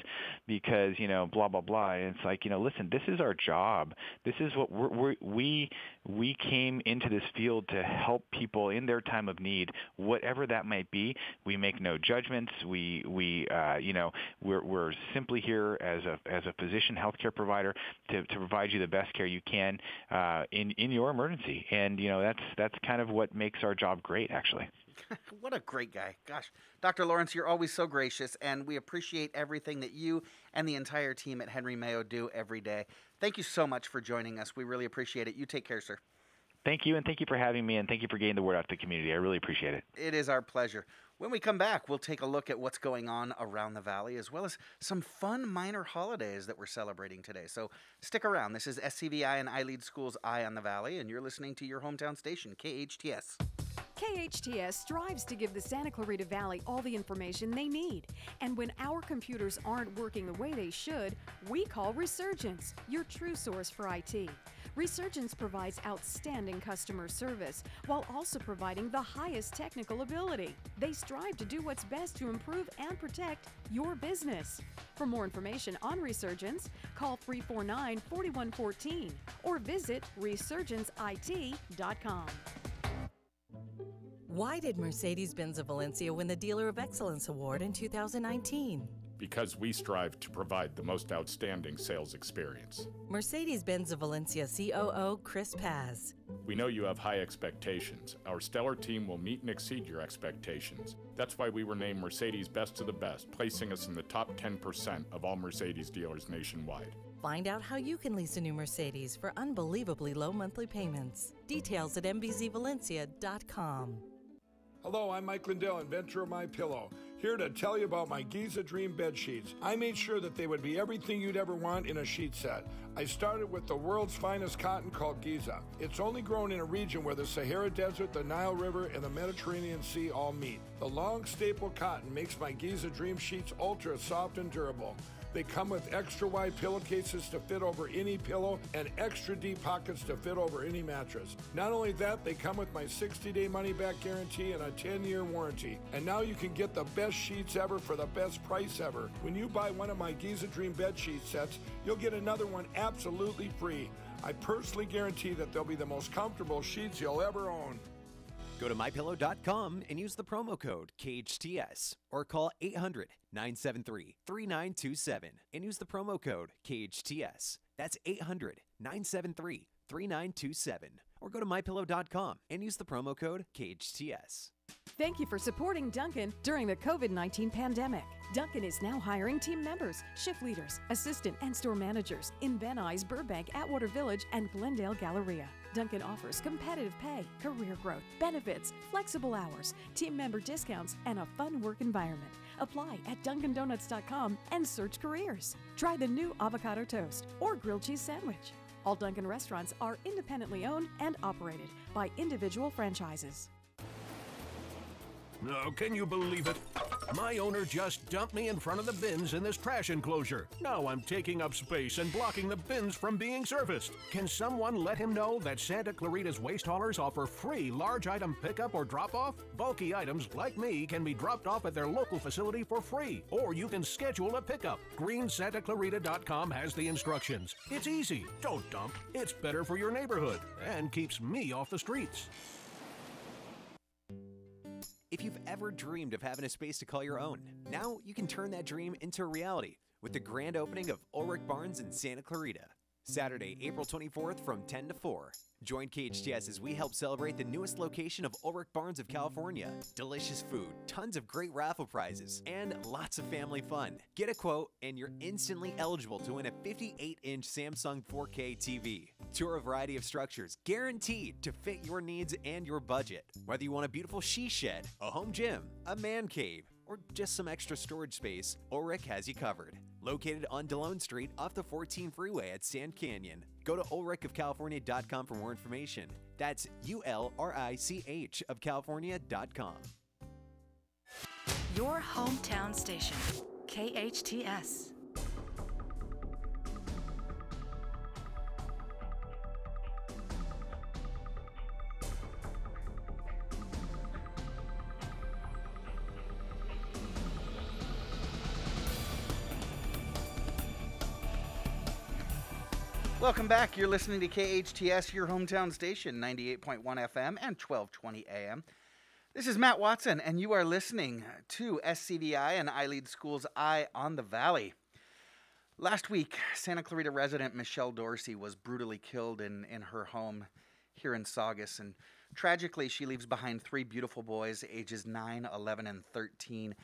because, you know, blah blah blah. And it's like, you know, listen, this is our job. This is what we're, we're we We came into this field to help people in their time of need, whatever that might be. We make no judgments. We we uh, you know we're we're simply here as a as a physician healthcare provider to, to provide you the best care you can uh, in in your emergency. And you know that's that's kind of what makes our job great, actually. What a great guy. Gosh, Doctor Lawrence, you're always so gracious, and we appreciate everything that you and the entire team at Henry Mayo do every day. Thank you so much for joining us. We really appreciate it. You take care, sir. Thank you, and thank you for having me, and thank you for getting the word out to the community. I really appreciate it. It is our pleasure. When we come back, we'll take a look at what's going on around the valley, as well as some fun minor holidays that we're celebrating today. So stick around. This is S C V I and iLead Schools' Eye on the Valley, and you're listening to your hometown station, K H T S. K H T S strives to give the Santa Clarita Valley all the information they need. And when our computers aren't working the way they should, we call Resurgence, your true source for I T. Resurgence provides outstanding customer service while also providing the highest technical ability. They strive to do what's best to improve and protect your business. For more information on Resurgence, call three four nine, four one one four or visit resurgence I T dot com. Why did Mercedes-Benz of Valencia win the Dealer of Excellence Award in two thousand nineteen? Because we strive to provide the most outstanding sales experience. Mercedes-Benz of Valencia C O O Chris Paz. We know you have high expectations. Our stellar team will meet and exceed your expectations. That's why we were named Mercedes Best of the Best, placing us in the top ten percent of all Mercedes dealers nationwide. Find out how you can lease a new Mercedes for unbelievably low monthly payments. Details at m b z valencia dot com. Hello, I'm Mike Lindell, inventor of My Pillow, here to tell you about my Giza Dream bed sheets. I made sure that they would be everything you'd ever want in a sheet set. I started with the world's finest cotton called Giza. It's only grown in a region where the Sahara Desert, the Nile River, and the Mediterranean Sea all meet. The long staple cotton makes my Giza Dream sheets ultra soft and durable. They come with extra wide pillowcases to fit over any pillow and extra deep pockets to fit over any mattress. Not only that, they come with my sixty day money-back guarantee and a ten year warranty. And now you can get the best sheets ever for the best price ever. When you buy one of my Giza Dream bed sheet sets, you'll get another one absolutely free. I personally guarantee that they'll be the most comfortable sheets you'll ever own. Go to my pillow dot com and use the promo code K H T S or call eight hundred, nine seven three, three nine two seven and use the promo code K H T S. That's eight hundred, nine seven three, three nine two seven or go to my pillow dot com and use the promo code K H T S. Thank you for supporting Dunkin' during the COVID nineteen pandemic. Dunkin' is now hiring team members, shift leaders, assistant and store managers in Ben Nuys, Burbank, Atwater Village, and Glendale Galleria. Dunkin' offers competitive pay, career growth, benefits, flexible hours, team member discounts, and a fun work environment. Apply at Dunkin Donuts dot com and search careers. Try the new avocado toast or grilled cheese sandwich. All Dunkin' restaurants are independently owned and operated by individual franchises. Oh, can you believe it? My owner just dumped me in front of the bins in this trash enclosure. Now I'm taking up space and blocking the bins from being serviced. Can someone let him know that Santa Clarita's waste haulers offer free large item pickup or drop-off? Bulky items, like me, can be dropped off at their local facility for free, or you can schedule a pickup. green santa clarita dot com has the instructions. It's easy. Don't dump. It's better for your neighborhood and keeps me off the streets. If you've ever dreamed of having a space to call your own, now you can turn that dream into a reality with the grand opening of Ulrich Barns in Santa Clarita. Saturday, April twenty-fourth from ten to four. Join K H T S as we help celebrate the newest location of Ulrich Barns of California. Delicious food, tons of great raffle prizes, and lots of family fun. Get a quote and you're instantly eligible to win a fifty-eight inch Samsung four K T V. Tour a variety of structures guaranteed to fit your needs and your budget. Whether you want a beautiful she shed, a home gym, a man cave, or just some extra storage space, Ulrich has you covered. Located on DeLone Street off the fourteen freeway at Sand Canyon. Go to ulrich of california dot com for more information. That's U L R I C H of California dot com. Your hometown station, K H T S. Welcome back. You're listening to K H T S, your hometown station, ninety-eight point one F M and twelve twenty A M. This is Matt Watson, and you are listening to S C V I and iLead Schools' Eye on the Valley. Last week, Santa Clarita resident Michelle Dorsey was brutally killed in, in her home here in Saugus, and tragically, she leaves behind three beautiful boys, ages nine, eleven, and thirteen.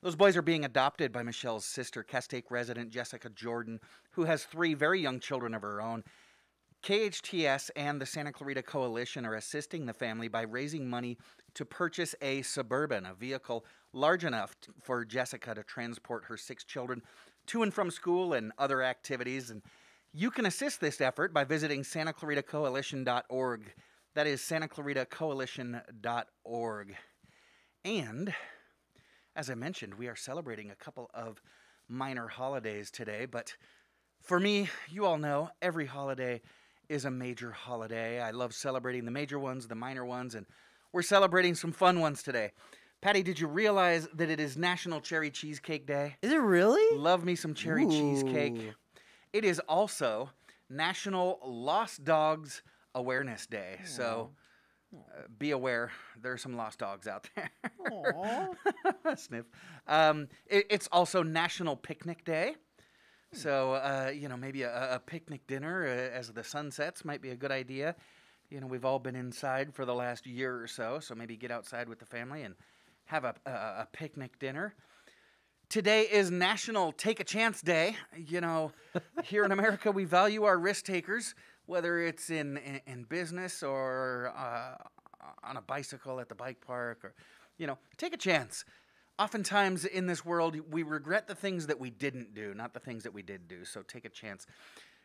Those boys are being adopted by Michelle's sister, Castaic resident Jessica Jordan, who has three very young children of her own. K H T S and the Santa Clarita Coalition are assisting the family by raising money to purchase a Suburban, a vehicle large enough t- for Jessica to transport her six children to and from school and other activities. And you can assist this effort by visiting santa clarita coalition dot org. That is santa clarita coalition dot org. And as I mentioned, we are celebrating a couple of minor holidays today, but for me, you all know every holiday is a major holiday. I love celebrating the major ones, the minor ones, and we're celebrating some fun ones today. Patty, did you realize that it is National Cherry Cheesecake Day? Is it really? Love me some cherry Ooh. Cheesecake. It is also National Lost Dogs Awareness Day. Aww. So uh, be aware, there are some lost dogs out there. Aww. Sniff. Um, it, it's also National Picnic Day. So, uh, you know, maybe a, a picnic dinner uh, as the sun sets might be a good idea. You know, we've all been inside for the last year or so, so maybe get outside with the family and have a, a, a picnic dinner. Today is National Take a Chance Day. You know, here in America, we value our risk takers, whether it's in, in, in business or uh, on a bicycle at the bike park or, you know, take a chance. Oftentimes in this world, we regret the things that we didn't do, not the things that we did do, so take a chance.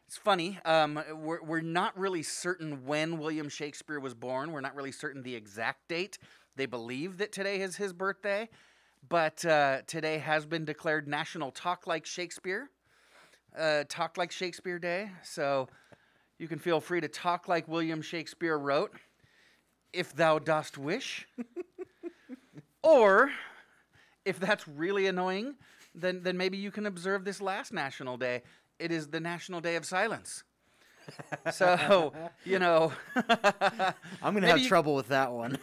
It's funny, um, we're, we're not really certain when William Shakespeare was born. We're not really certain the exact date. They believe that today is his birthday, but uh, today has been declared National Talk Like Shakespeare, uh, Talk Like Shakespeare Day, so you can feel free to talk like William Shakespeare wrote, if thou dost wish, or if that's really annoying, then then maybe you can observe this last national day. It is the National Day of Silence. So, you know. I'm going to have you, trouble with that one.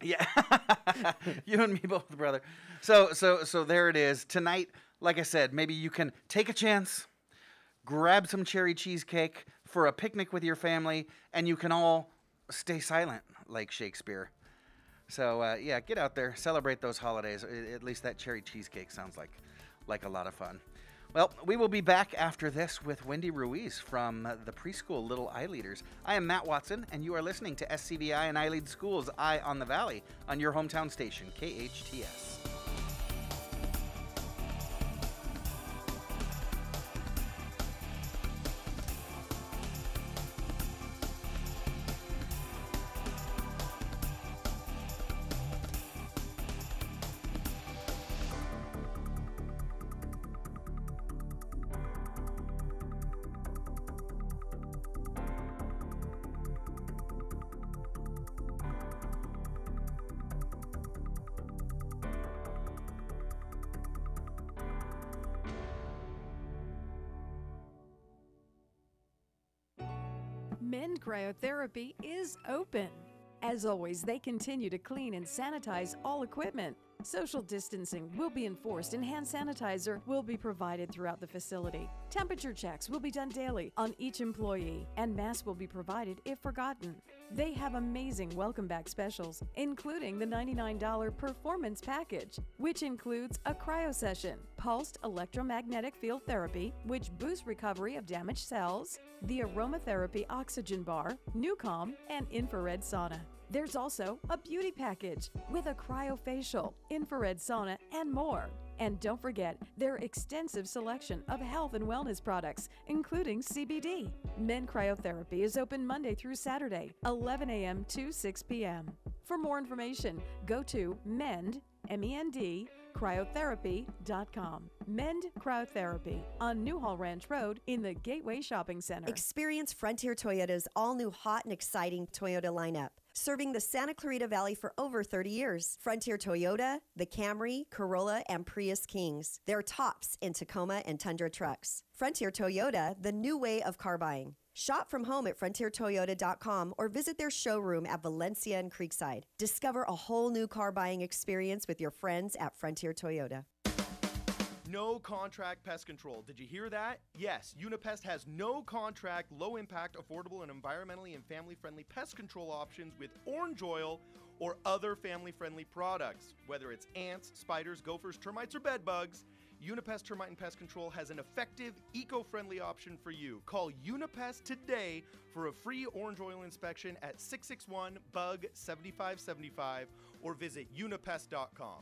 Yeah. You and me both, brother. So, so, so there it is. Tonight, like I said, maybe you can take a chance, grab some cherry cheesecake for a picnic with your family, and you can all stay silent like Shakespeare. So, uh, yeah, get out there, celebrate those holidays. At least that cherry cheesecake sounds like, like a lot of fun. Well, we will be back after this with Wendy Ruiz from the preschool Little iLeaders. I am Matt Watson, and you are listening to S C V I and iLead Schools, Eye on the Valley, on your hometown station, K H T S. MEND Cryotherapy is open. As always, they continue to clean and sanitize all equipment. Social distancing will be enforced and hand sanitizer will be provided throughout the facility. Temperature checks will be done daily on each employee and masks will be provided if forgotten. They have amazing welcome back specials, including the ninety-nine dollars performance package, which includes a cryo session, pulsed electromagnetic field therapy, which boosts recovery of damaged cells, the aromatherapy oxygen bar, NuCalm, and infrared sauna. There's also a beauty package with a cryofacial, infrared sauna, and more. And don't forget their extensive selection of health and wellness products, including C B D. MEND Cryotherapy is open Monday through Saturday, eleven a.m. to six p.m. For more information, go to MEND, M E N D, cryotherapy dot com. MEND Cryotherapy on Newhall Ranch Road in the Gateway Shopping Center. Experience Frontier Toyota's all-new hot and exciting Toyota lineup. Serving the Santa Clarita Valley for over thirty years. Frontier Toyota, the Camry, Corolla, and Prius Kings. They're tops in Tacoma and Tundra trucks. Frontier Toyota, the new way of car buying. Shop from home at frontier toyota dot com or visit their showroom at Valencia and Creekside. Discover a whole new car buying experience with your friends at Frontier Toyota. no contract pest control. Did you hear that? Yes, UniPest has no contract, low impact, affordable, and environmentally and family-friendly pest control options with orange oil or other family-friendly products. Whether it's ants, spiders, gophers, termites, or bed bugs, UniPest Termite and Pest Control has an effective, eco-friendly option for you. Call UniPest today for a free orange oil inspection at six six one, B U G, seven five seven five or visit unipest dot com.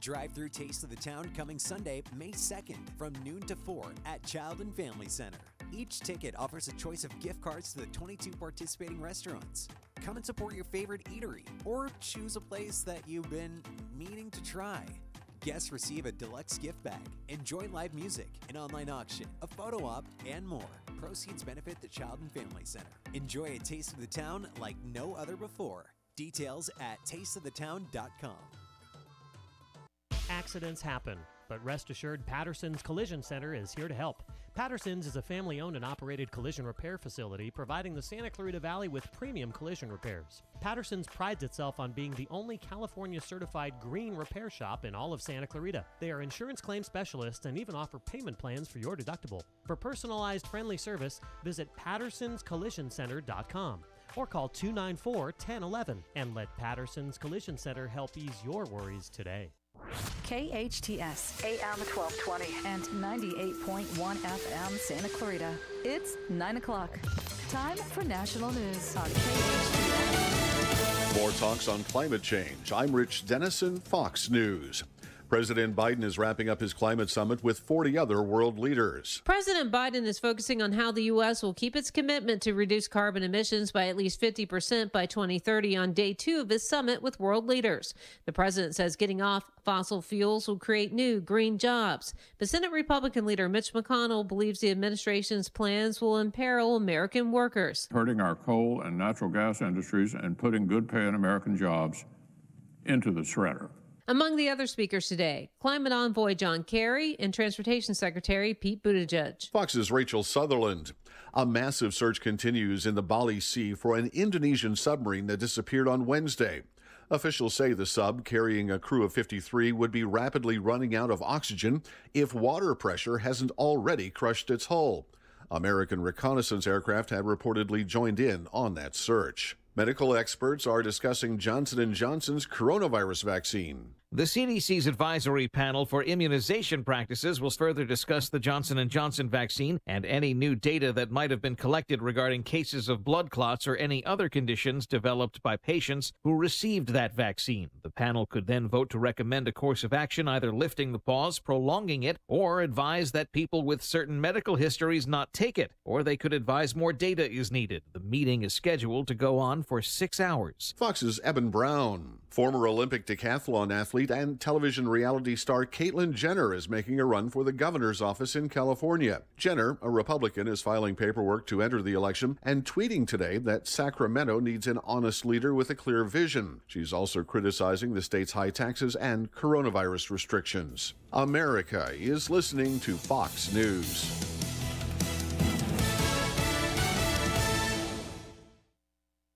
Drive-thru Taste of the Town coming Sunday, May second from noon to four at Child and Family Center. Each ticket offers a choice of gift cards to the twenty-two participating restaurants. Come and support your favorite eatery or choose a place that you've been meaning to try. Guests receive a deluxe gift bag, enjoy live music, an online auction, a photo op, and more. Proceeds benefit the Child and Family Center. Enjoy a taste of the town like no other before. Details at taste of the town dot com. Accidents happen, but rest assured Patterson's Collision Center is here to help. Patterson's is a family-owned and operated collision repair facility providing the Santa Clarita Valley with premium collision repairs. Patterson's prides itself on being the only California-certified green repair shop in all of Santa Clarita. They are insurance claim specialists and even offer payment plans for your deductible. For personalized friendly service, visit pattersons collision center dot com. or call two nine four, one zero one one and let Patterson's Collision Center help ease your worries today. K H T S, A M twelve twenty and ninety-eight point one F M Santa Clarita. It's nine o'clock. Time for national news on K H T S. More talks on climate change. I'm Rich Dennison, Fox News. President Biden is wrapping up his climate summit with forty other world leaders. President Biden is focusing on how the U S will keep its commitment to reduce carbon emissions by at least fifty percent by twenty thirty on day two of his summit with world leaders. The president says getting off fossil fuels will create new green jobs. But Senate Republican leader Mitch McConnell believes the administration's plans will imperil American workers. Hurting our coal and natural gas industries and putting good paying American jobs into the shredder. Among the other speakers today, Climate Envoy John Kerry and Transportation Secretary Pete Buttigieg. Fox's Rachel Sutherland. A massive search continues in the Bali Sea for an Indonesian submarine that disappeared on Wednesday. Officials say the sub, carrying a crew of fifty-three, would be rapidly running out of oxygen if water pressure hasn't already crushed its hull. American reconnaissance aircraft have reportedly joined in on that search. Medical experts are discussing Johnson and Johnson's coronavirus vaccine. The C D C's advisory panel for immunization practices will further discuss the Johnson and Johnson vaccine and any new data that might have been collected regarding cases of blood clots or any other conditions developed by patients who received that vaccine. The panel could then vote to recommend a course of action, either lifting the pause, prolonging it, or advise that people with certain medical histories not take it, or they could advise more data is needed. The meeting is scheduled to go on for six hours. Fox's Eben Brown. Former Olympic decathlon athlete and television reality star Caitlyn Jenner is making a run for the governor's office in California. Jenner, a Republican, is filing paperwork to enter the election and tweeting today that Sacramento needs an honest leader with a clear vision. She's also criticizing the state's high taxes and coronavirus restrictions. America is listening to Fox News.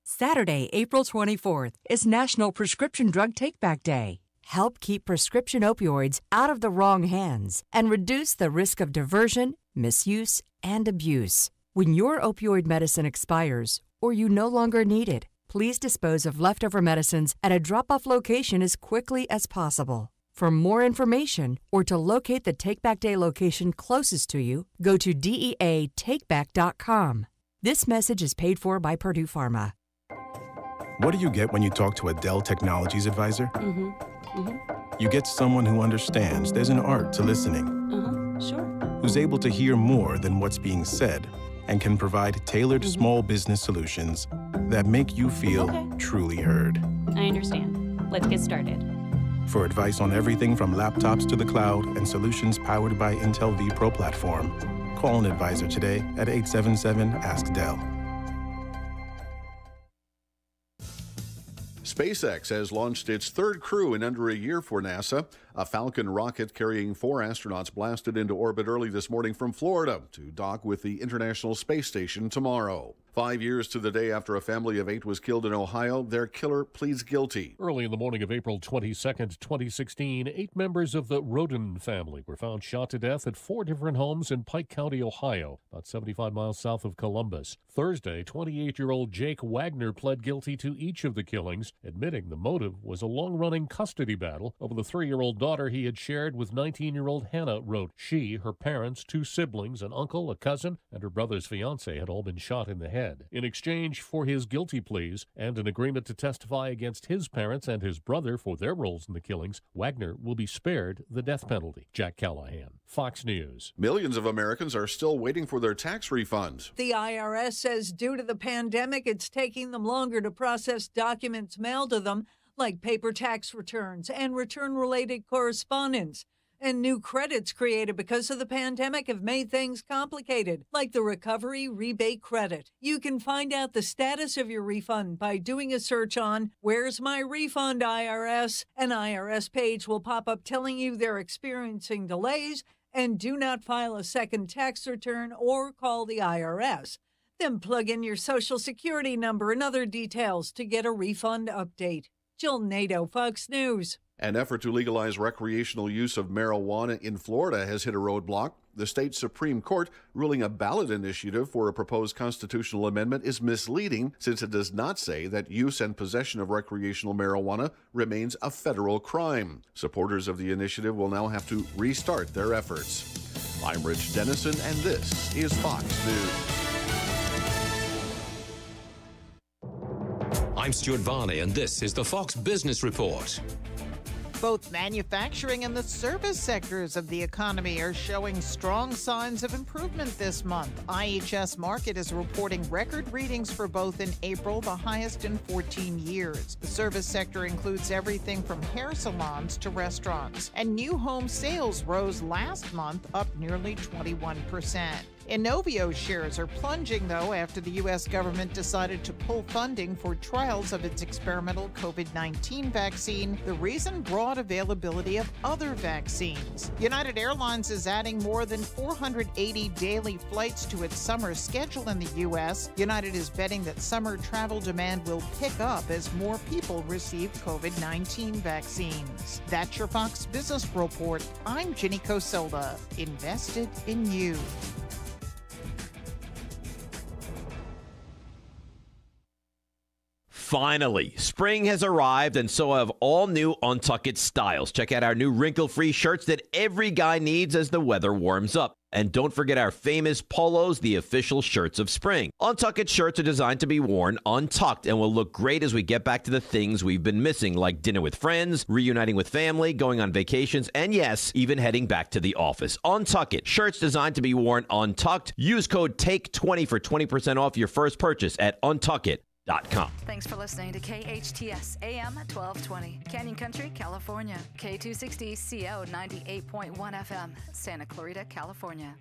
Saturday, April twenty-fourth is National Prescription Drug Take-Back Day. Help keep prescription opioids out of the wrong hands and reduce the risk of diversion, misuse, and abuse. When your opioid medicine expires or you no longer need it, please dispose of leftover medicines at a drop-off location as quickly as possible. For more information or to locate the Take Back Day location closest to you, go to D E A take back dot com. This message is paid for by Purdue Pharma. What do you get when you talk to a Dell Technologies advisor? Mm-hmm. Mm-hmm. You get someone who understands there's an art to listening. Uh-huh. Sure. Who's able to hear more than what's being said and can provide tailored mm-hmm. small business solutions that make you feel okay. Truly heard. I understand. Let's get started. For advice on everything from laptops to the cloud and solutions powered by Intel vPro platform, call an advisor today at eight seven seven, A S K D E L L. SpaceX has launched its third crew in under a year for NASA, A Falcon rocket carrying four astronauts blasted into orbit early this morning from Florida to dock with the International Space Station tomorrow. Five years to the day after a family of eight was killed in Ohio, their killer pleads guilty. Early in the morning of April twenty-second, twenty sixteen, eight members of the Roden family were found shot to death at four different homes in Pike County, Ohio, about seventy-five miles south of Columbus. Thursday, twenty-eight-year-old Jake Wagner pled guilty to each of the killings, admitting the motive was a long-running custody battle over the three-year-old daughter he had shared with nineteen-year-old Hannah Roden. She, her parents, two siblings, an uncle, a cousin, and her brother's fiancé had all been shot in the head. In exchange for his guilty pleas and an agreement to testify against his parents and his brother for their roles in the killings, Wagner will be spared the death penalty. Jack Callahan, Fox News. Millions of Americans are still waiting for their tax refunds. The I R S says due to the pandemic, it's taking them longer to process documents mailed to them, like paper tax returns and return-related correspondence. And new credits created because of the pandemic have made things complicated, like the Recovery Rebate Credit. You can find out the status of your refund by doing a search on Where's My Refund I R S? An I R S page will pop up telling you they're experiencing delays and do not file a second tax return or call the I R S. Then plug in your Social Security number and other details to get a refund update. Jill Nadeau, Fox News. An effort to legalize recreational use of marijuana in Florida has hit a roadblock. The state Supreme Court ruling a ballot initiative for a proposed constitutional amendment is misleading since it does not say that use and possession of recreational marijuana remains a federal crime. Supporters of the initiative will now have to restart their efforts. I'm Rich Dennison, and this is Fox News. I'm Stuart Varney, and this is the Fox Business Report. Both manufacturing and the service sectors of the economy are showing strong signs of improvement this month. I H S Markit is reporting record readings for both in April, the highest in fourteen years. The service sector includes everything from hair salons to restaurants, and new home sales rose last month, up nearly twenty-one percent. Inovio shares are plunging, though, after the U S government decided to pull funding for trials of its experimental COVID nineteen vaccine, the reason broad availability of other vaccines. United Airlines is adding more than four hundred eighty daily flights to its summer schedule in the U S. United is betting that summer travel demand will pick up as more people receive COVID nineteen vaccines. That's your Fox Business Report. I'm Ginny Cosola, invested in you. Finally, spring has arrived, and so have all new Untuckit styles. Check out our new wrinkle-free shirts that every guy needs as the weather warms up. And don't forget our famous polos, the official shirts of spring. Untuckit shirts are designed to be worn untucked and will look great as we get back to the things we've been missing, like dinner with friends, reuniting with family, going on vacations, and yes, even heading back to the office. Untuckit, shirts designed to be worn untucked. Use code take twenty for twenty percent off your first purchase at untuckit dot com. Thanks for listening to K H T S A M twelve twenty, Canyon Country, California. K two sixty C O ninety-eight point one F M, Santa Clarita, California.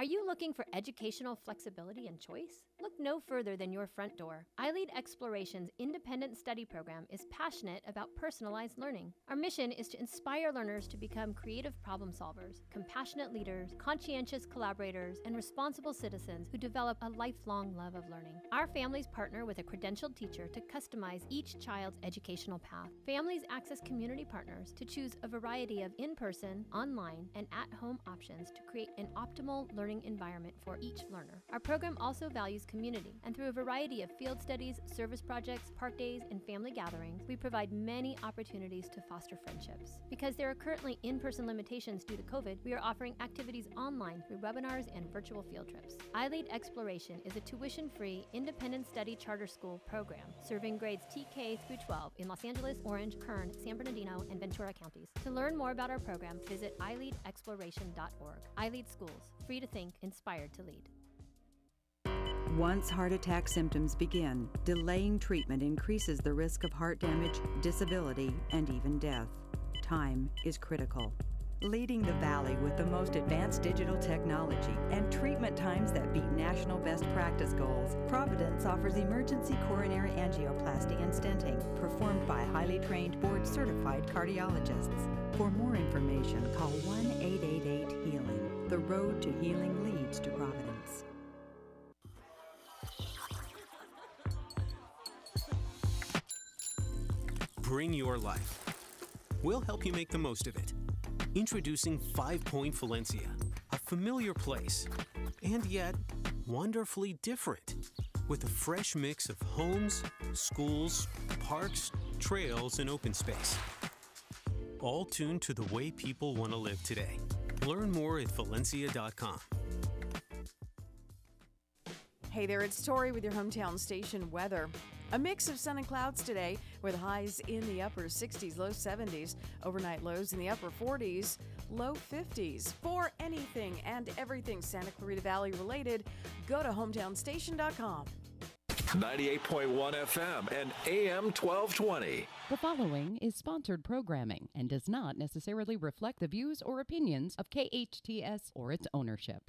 Are you looking for educational flexibility and choice? Look no further than your front door. iLead Exploration's independent study program is passionate about personalized learning. Our mission is to inspire learners to become creative problem solvers, compassionate leaders, conscientious collaborators, and responsible citizens who develop a lifelong love of learning. Our families partner with a credentialed teacher to customize each child's educational path. Families access community partners to choose a variety of in-person, online, and at-home options to create an optimal learning learning environment for each learner. Our program also values community, and through a variety of field studies, service projects, park days, and family gatherings, we provide many opportunities to foster friendships. Because there are currently in-person limitations due to COVID, we are offering activities online through webinars and virtual field trips. iLead Exploration is a tuition-free, independent study charter school program serving grades T K through twelve in Los Angeles, Orange, Kern, San Bernardino, and Ventura counties. To learn more about our program, visit i lead exploration dot org. iLead Schools, free to think, inspired to lead. Once heart attack symptoms begin, delaying treatment increases the risk of heart damage, disability, and even death. Time is critical. Leading the Valley with the most advanced digital technology and treatment times that beat national best practice goals, Providence offers emergency coronary angioplasty and stenting performed by highly trained board-certified cardiologists. For more information, call one eight eight eight HEALING. The road to healing leads to Providence. Bring your life. We'll help you make the most of it. Introducing Five Point Valencia, a familiar place, and yet wonderfully different, with a fresh mix of homes, schools, parks, trails, and open space. All tuned to the way people want to live today. Learn more at valencia dot com. Hey there, it's Tori with your hometown station weather. A mix of sun and clouds today with highs in the upper sixties, low seventies, overnight lows in the upper forties, low fifties. For anything and everything Santa Clarita Valley related, go to hometown station dot com. ninety-eight point one F M and A M twelve twenty. The following is sponsored programming and does not necessarily reflect the views or opinions of K H T S or its ownership.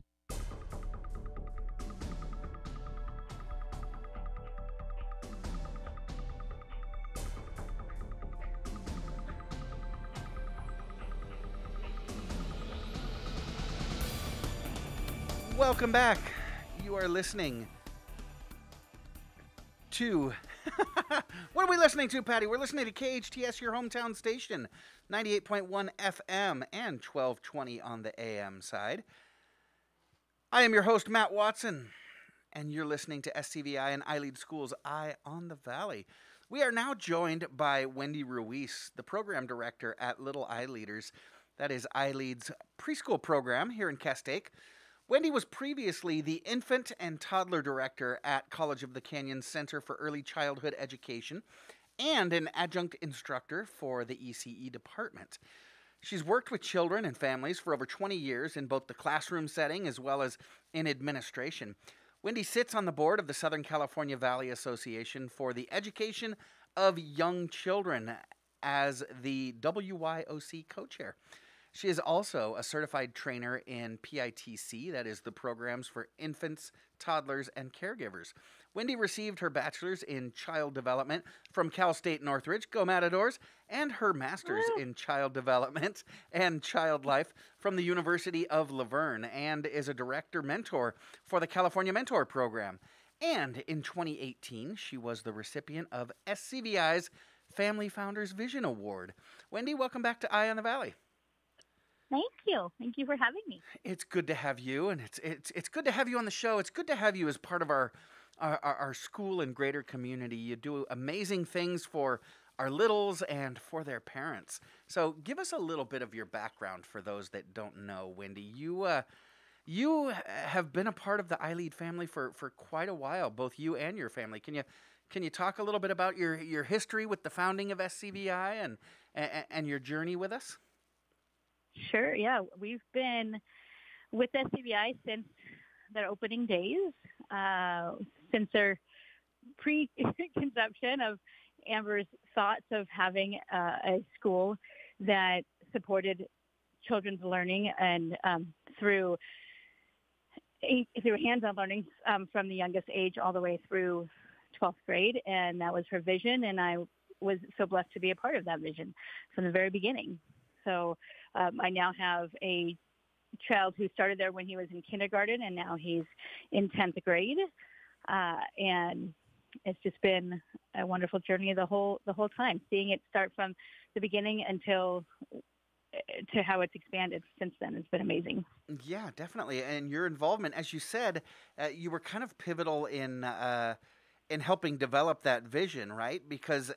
Welcome back. You are listening to... What are we listening to, Patty? We're listening to K H T S, your hometown station, ninety-eight point one F M and twelve twenty on the A M side. I am your host, Matt Watson, and you're listening to S C V I and iLead Schools, Eye on the Valley. We are now joined by Wendy Ruiz, the program director at Little iLeaders. That is iLead's preschool program here in Castaic. Wendy was previously the infant and toddler director at College of the Canyon Center for Early Childhood Education and an adjunct instructor for the E C E department. She's worked with children and families for over twenty years in both the classroom setting as well as in administration. Wendy sits on the board of the Southern California Valley Association for the Education of Young Children as the W Y O C co-chair. She is also a certified trainer in P I T C, that is the programs for infants, toddlers, and caregivers. Wendy received her bachelor's in child development from Cal State Northridge, go Matadors, and her master's in child development and child life from the University of Laverne, and is a director mentor for the California Mentor Program. And in twenty eighteen, she was the recipient of S C V I's Family Founders Vision Award. Wendy, welcome back to Eye on the Valley. Thank you. Thank you for having me. It's good to have you, and it's it's it's good to have you on the show. It's good to have you as part of our our, our school and greater community. You do amazing things for our littles and for their parents. So give us a little bit of your background for those that don't know, Wendy. You uh, you have been a part of the iLead family for, for quite a while, both you and your family. Can you can you talk a little bit about your, your history with the founding of S C V I and and, and your journey with us? Sure, yeah. We've been with S C V I since their opening days, uh, since their preconception of Amber's thoughts of having uh, a school that supported children's learning and um, through through hands-on learning um, from the youngest age all the way through twelfth grade. And that was her vision, and I was so blessed to be a part of that vision from the very beginning. So um, I now have a child who started there when he was in kindergarten, and now he's in tenth grade. Uh, and it's just been a wonderful journey the whole the whole time, seeing it start from the beginning until to how it's expanded since then. It's been amazing. Yeah, definitely. And your involvement, as you said, uh, you were kind of pivotal in uh, in helping develop that vision, right? Because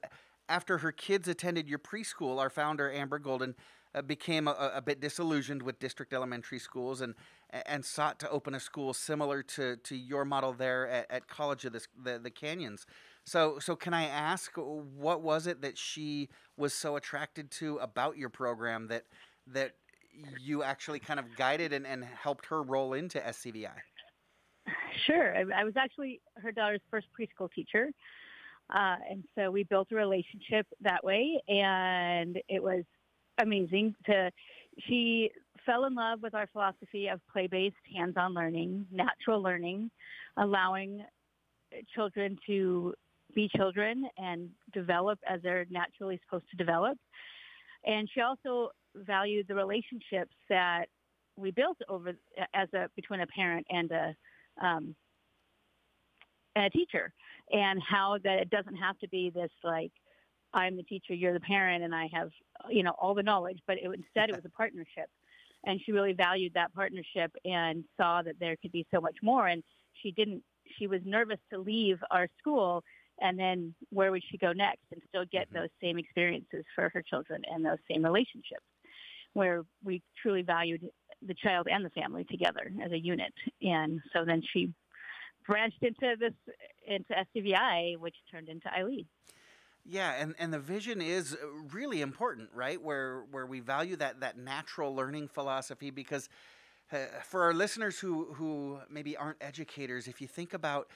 after her kids attended your preschool, our founder, Amber Golden, uh, became a, a bit disillusioned with district elementary schools and and sought to open a school similar to, to your model there at, at College of the, the, the Canyons. So so can I ask, what was it that she was so attracted to about your program that that you actually kind of guided and, and helped her roll into S C V I? Sure. I, I was actually her daughter's first preschool teacher. Uh, and so we built a relationship that way, and it was amazing to she fell in love with our philosophy of play-based, hands-on learning, natural learning, allowing children to be children and develop as they're naturally supposed to develop. And she also valued the relationships that we built over as a between a parent and a um, and a teacher, and how that it doesn't have to be this like, I'm the teacher, you're the parent, and I have, you know, all the knowledge, but it, instead it was a partnership. And she really valued that partnership and saw that there could be so much more. And she didn't, she was nervous to leave our school, and then where would she go next and still get mm-hmm. those same experiences for her children and those same relationships, where we truly valued the child and the family together as a unit. And so then she branched into this, into S C V I, which turned into iLead. Yeah, and, and the vision is really important, right? Where where we value that that natural learning philosophy, because uh, for our listeners who who maybe aren't educators, if you think about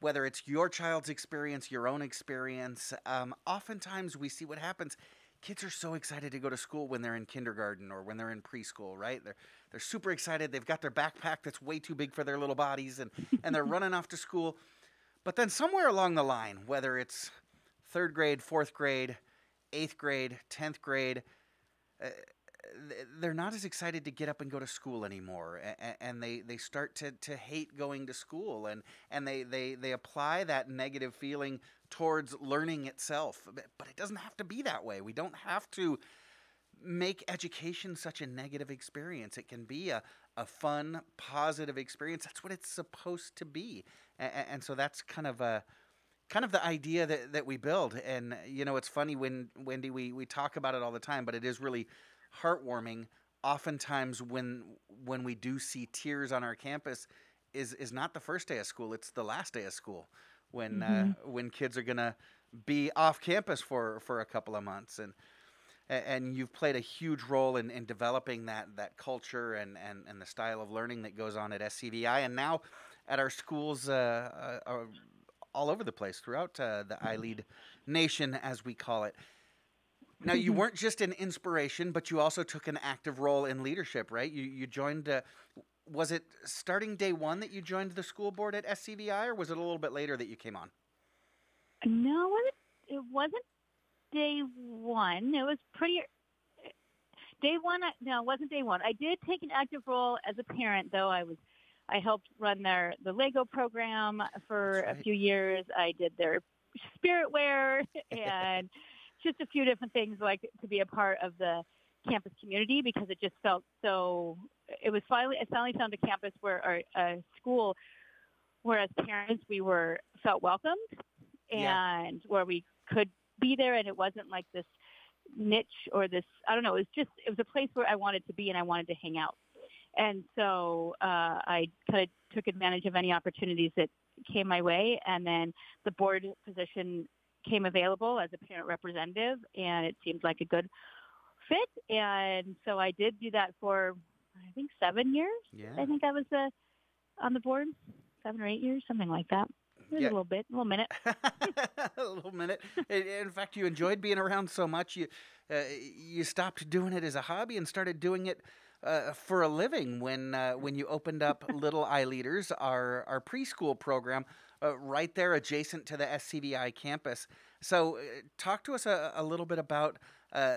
whether it's your child's experience, your own experience, um, oftentimes we see what happens. Kids are so excited to go to school when they're in kindergarten or when they're in preschool, right? They're they're super excited. They've got their backpack that's way too big for their little bodies, and and they're running off to school. But then somewhere along the line, whether it's third grade, fourth grade, eighth grade, tenth grade, uh, they're not as excited to get up and go to school anymore. And, and they, they start to, to hate going to school, and, and they, they, they apply that negative feeling towards learning itself. But it doesn't have to be that way. We don't have to make education such a negative experience. It can be a, a fun, positive experience. That's what it's supposed to be. And, and so that's kind of a... kind of the idea that, that we build. And, you know, it's funny when, Wendy, we, we talk about it all the time, but it is really heartwarming. Oftentimes when when we do see tears on our campus is is not the first day of school, it's the last day of school when mm-hmm. uh, when kids are going to be off campus for, for a couple of months. And and you've played a huge role in, in developing that that culture and, and, and the style of learning that goes on at S C V I and now at our schools uh, uh all over the place throughout uh, the iLead Nation, as we call it. Now, you weren't just an inspiration, but you also took an active role in leadership, right? You you joined, uh, was it starting day one that you joined the school board at S C V I, or was it a little bit later that you came on? No, it wasn't day one. It was pretty, day one, no, it wasn't day one. I did take an active role as a parent, though. I was I helped run their the Lego program for right. a few years. I did their spirit wear and just a few different things, like to be a part of the campus community, because it just felt so. It was finally I finally found a campus where our a school where as parents we were felt welcomed and yeah. where we could be there, and it wasn't like this niche or this I don't know. It was just it was a place where I wanted to be and I wanted to hang out. And so uh, I kind of took advantage of any opportunities that came my way, and then the board position came available as a parent representative, and it seemed like a good fit. And so I did do that for, I think, seven years. Yeah. I think I was uh, on the board, seven or eight years, something like that. It was yeah. a little bit, a little minute. a little minute. In fact, you enjoyed being around so much, you uh, you stopped doing it as a hobby and started doing it uh, for a living when uh, when you opened up Little iLeaders, our, our preschool program, uh, right there adjacent to the S C V I campus. So uh, talk to us a, a little bit about uh,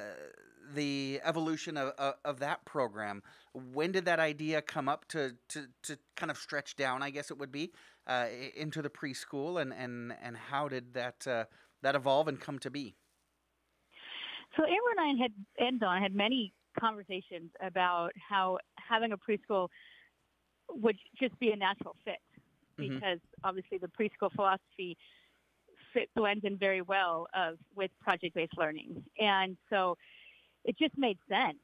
the evolution of, of, of that program. When did that idea come up to, to, to kind of stretch down, I guess it would be, uh, into the preschool, and, and, and how did that uh, that evolve and come to be? So Amber and I had, and Dawn had many conversations about how having a preschool would just be a natural fit, because mm-hmm. obviously the preschool philosophy fit blends in very well of with project-based learning. And so it just made sense.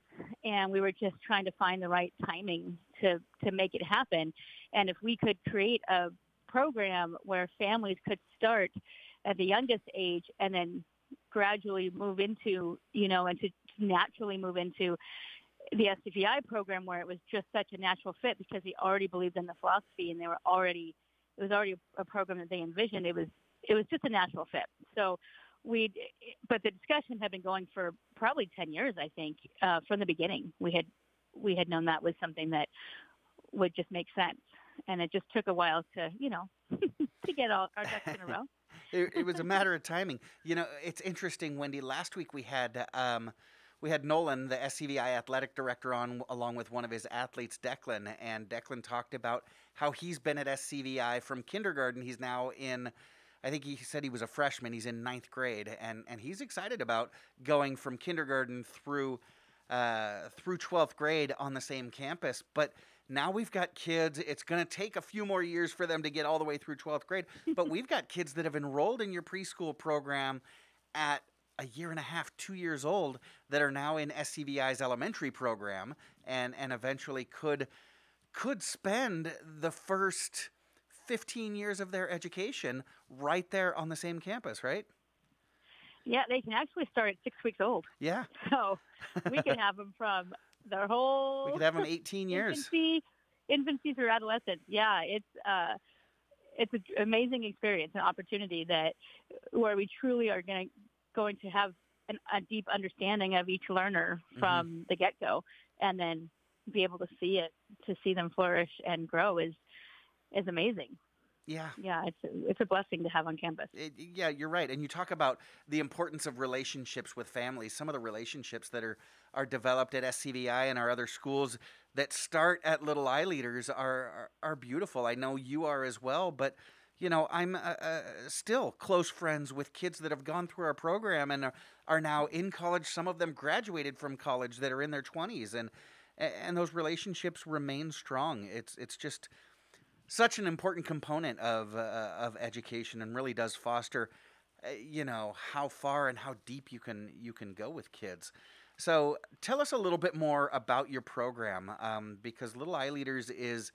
And we were just trying to find the right timing to, to make it happen. And if we could create a program where families could start at the youngest age and then gradually move into, you know, and to naturally move into the S C V I program, where it was just such a natural fit because they already believed in the philosophy and they were already, it was already a program that they envisioned. It was, it was just a natural fit. So we, but the discussion had been going for probably ten years, I think, uh, from the beginning. We had, we had known that was something that would just make sense. And it just took a while to, you know, to get all our ducks in a row. it, it was a matter of timing. You know, it's interesting, Wendy. Last week we had um, we had Nolan, the S C V I athletic director, on along with one of his athletes, Declan. And Declan talked about how he's been at S C V I from kindergarten. He's now in, I think he said he was a freshman. He's in ninth grade. And, and he's excited about going from kindergarten through uh, through twelfth grade on the same campus. But now we've got kids, it's going to take a few more years for them to get all the way through twelfth grade, but we've got kids that have enrolled in your preschool program at a year and a half, two years old, that are now in S C V I's elementary program and, and eventually could, could spend the first fifteen years of their education right there on the same campus, right? Yeah, they can actually start at six weeks old. Yeah. So we can have them from... their whole... We could have them eighteen years. Infancy, infancy through adolescence. Yeah, it's uh, it's an amazing experience, an opportunity that where we truly are gonna, going to have an, a deep understanding of each learner from mm-hmm. the get-go, and then be able to see it, to see them flourish and grow is is amazing. Yeah. Yeah, it's a, it's a blessing to have on campus. It, yeah, you're right. And you talk about the importance of relationships with families. Some of the relationships that are, are developed at S C V I and our other schools that start at Little iLeaders are, are, are beautiful. I know you are as well, but, you know, I'm uh, uh, still close friends with kids that have gone through our program and are, are now in college. Some of them graduated from college that are in their twenties, and and those relationships remain strong. It's it's just... such an important component of uh, of education, and really does foster, uh, you know, how far and how deep you can you can go with kids. So tell us a little bit more about your program, um, because Little iLeaders is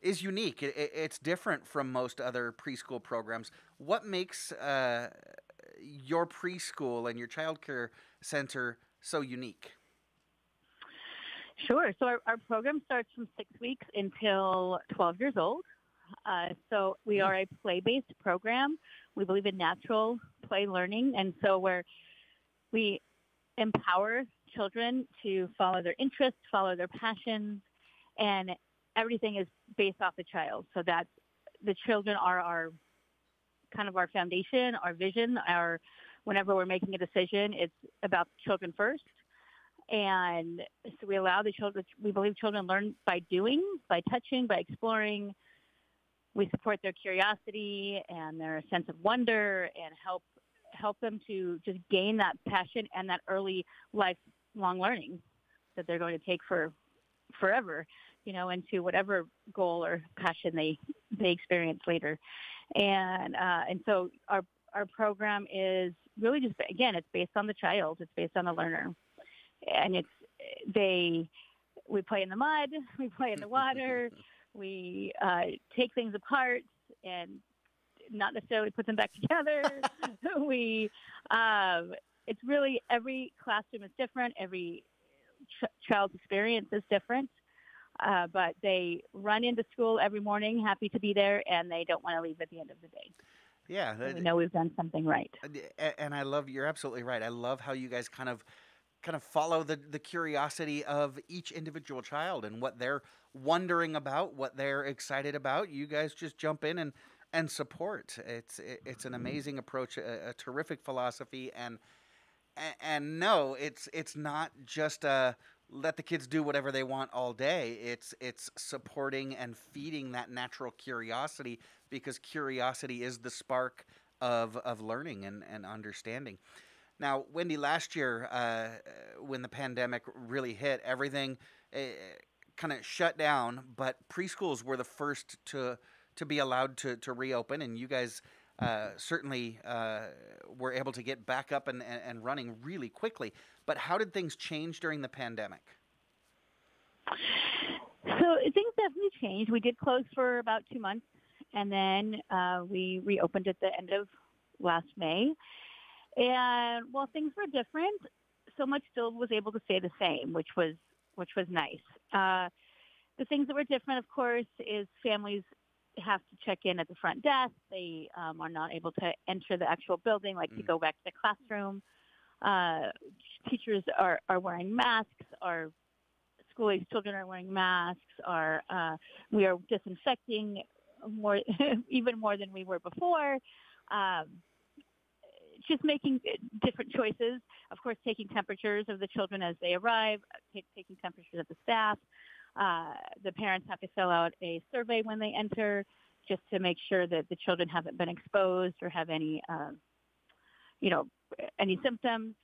is unique. It, it, it's different from most other preschool programs. What makes uh, your preschool and your child care center so unique? Sure. So our, our program starts from six weeks until twelve years old. Uh, so we are a play-based program. We believe in natural play learning. And so where we empower children to follow their interests, follow their passions, and everything is based off the child. So that's, the children are our kind of our foundation, our vision, our, whenever we're making a decision, it's about children first. And so we allow the children, we believe children learn by doing, by touching, by exploring. We support their curiosity and their sense of wonder, and help help them to just gain that passion and that early lifelong learning that they're going to take for forever, you know, into whatever goal or passion they they experience later. And uh, and so our our program is really just, again, it's based on the child, it's based on the learner. And it's, they, we play in the mud, we play in the water, we uh, take things apart and not necessarily put them back together. we, um, it's really, every classroom is different, every ch- child's experience is different, uh, but they run into school every morning happy to be there, and they don't want to leave at the end of the day. Yeah. And we know we've done something right. And I love, you're absolutely right. I love how you guys kind of, kind of follow the, the curiosity of each individual child and what they're wondering about, what they're excited about. You guys just jump in and, and support. It's it's an amazing approach, a, a terrific philosophy. And and no, it's it's not just a, let the kids do whatever they want all day. It's it's supporting and feeding that natural curiosity, because curiosity is the spark of, of learning and, and understanding. Now, Wendy, last year uh, when the pandemic really hit, everything uh, kind of shut down, but preschools were the first to to be allowed to, to reopen, and you guys uh, certainly uh, were able to get back up and, and running really quickly. But how did things change during the pandemic? So things definitely changed. We did close for about two months, and then uh, we reopened at the end of last May. And while things were different, so much still was able to stay the same, which was which was nice. Uh, the things that were different, of course, is families have to check in at the front desk. They um, are not able to enter the actual building, like mm. to go back to the classroom. Uh, teachers are, are wearing masks. Our school-age children are wearing masks. Our, uh, we are disinfecting more, even more than we were before. Um, just making different choices. Of course, taking temperatures of the children as they arrive, t- taking temperatures of the staff. Uh, the parents have to fill out a survey when they enter just to make sure that the children haven't been exposed or have any, um, you know, any symptoms.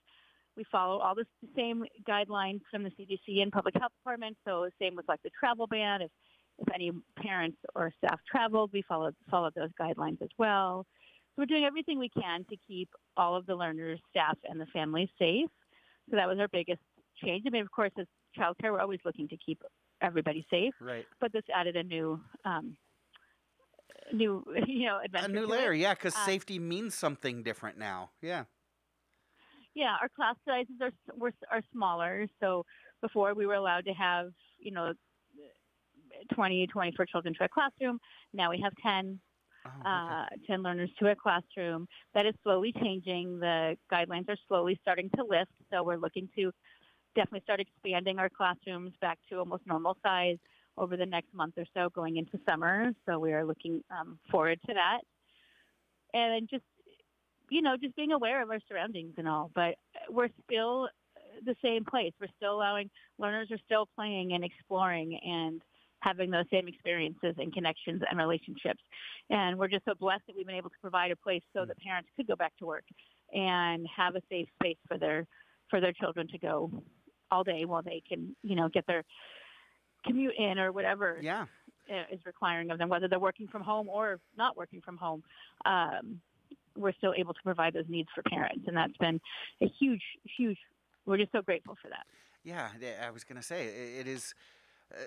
We follow all this, the same guidelines from the C D C and public health department. So same with like the travel ban. If, if any parents or staff traveled, we followed, followed those guidelines as well. So we're doing everything we can to keep all of the learners, staff, and the families safe. So that was our biggest change. I mean, of course, as childcare, we're always looking to keep everybody safe, right? But this added a new, um, new, you know, adventure. A new layer, yeah, because uh, safety means something different now. Yeah, yeah. Our class sizes are were, are smaller. So before we were allowed to have, you know, twenty, twenty-four children to a classroom. Now we have ten, oh, okay. uh, ten learners to a classroom. That is slowly changing. The guidelines are slowly starting to lift. So we're looking to definitely start expanding our classrooms back to almost normal size over the next month or so going into summer. So we are looking um, forward to that. And just, you know, just being aware of our surroundings and all. But we're still the same place. We're still allowing, learners are still playing and exploring and having those same experiences and connections and relationships. And we're just so blessed that we've been able to provide a place so that parents could go back to work and have a safe space for their for their children to go all day while they can, you know, get their commute in or whatever yeah. is requiring of them, whether they're working from home or not working from home. Um, we're still able to provide those needs for parents. And that's been a huge, huge, we're just so grateful for that. Yeah, I was going to say, it is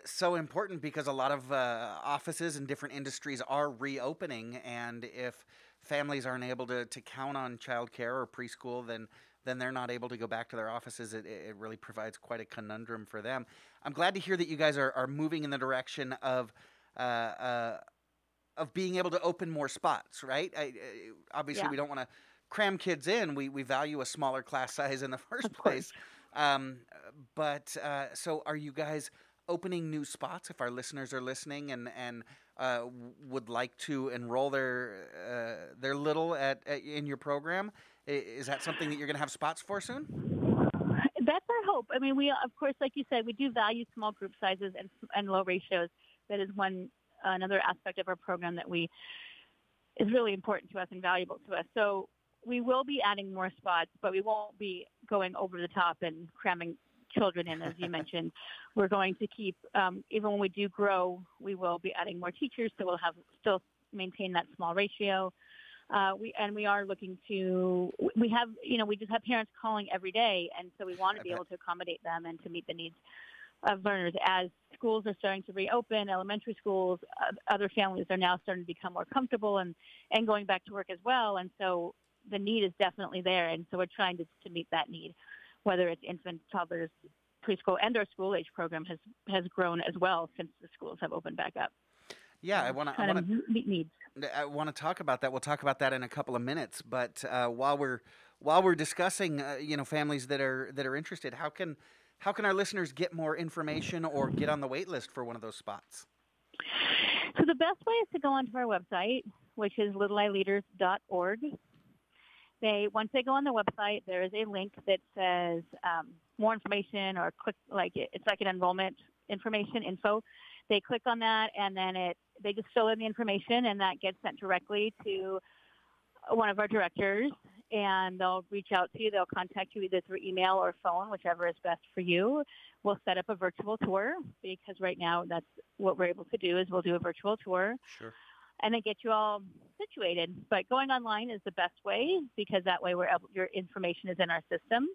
so important because a lot of uh, offices and different industries are reopening. And if families aren't able to, to count on childcare or preschool, then then they're not able to go back to their offices. It, it really provides quite a conundrum for them. I'm glad to hear that you guys are, are moving in the direction of uh, uh, of being able to open more spots, right? I, I, obviously, yeah. we don't want to cram kids in. We we value a smaller class size in the first place. Um, but uh, so are you guys opening new spots if our listeners are listening and, and uh, would like to enroll their uh, their little at, at in your program? Is that something that you're going to have spots for soon? That's our hope. I mean, we, of course, like you said, we do value small group sizes and, and low ratios. That is one uh, another aspect of our program that we is really important to us and valuable to us. So we will be adding more spots, but we won't be going over the top and cramming children in, as you mentioned. We're going to keep, um, even when we do grow, we will be adding more teachers, so we'll have still maintain that small ratio. Uh, we and we are looking to, we have, you know, we just have parents calling every day, and so we want to be able to accommodate them and to meet the needs of learners. As schools are starting to reopen, elementary schools, uh, other families are now starting to become more comfortable and, and going back to work as well, and so the need is definitely there, and so we're trying to, to meet that need. Whether it's infants, toddlers, preschool, and our school-age program has, has grown as well since the schools have opened back up. Yeah, I want to I want to meet needs. I want to talk about that. We'll talk about that in a couple of minutes. But uh, while we're while we're discussing, uh, you know, families that are that are interested, how can how can our listeners get more information or get on the wait list for one of those spots? So the best way is to go onto our website, which is little i leaders dot org. They, once they go on the website, there is a link that says um, more information or click, like it, it's like an enrollment information info. They click on that and then it, they just fill in the information and that gets sent directly to one of our directors and they'll reach out to you. They'll contact you either through email or phone, whichever is best for you. We'll set up a virtual tour because right now that's what we're able to do is we'll do a virtual tour. Sure. And they get you all situated. But going online is the best way because that way we're able, your information is in our system.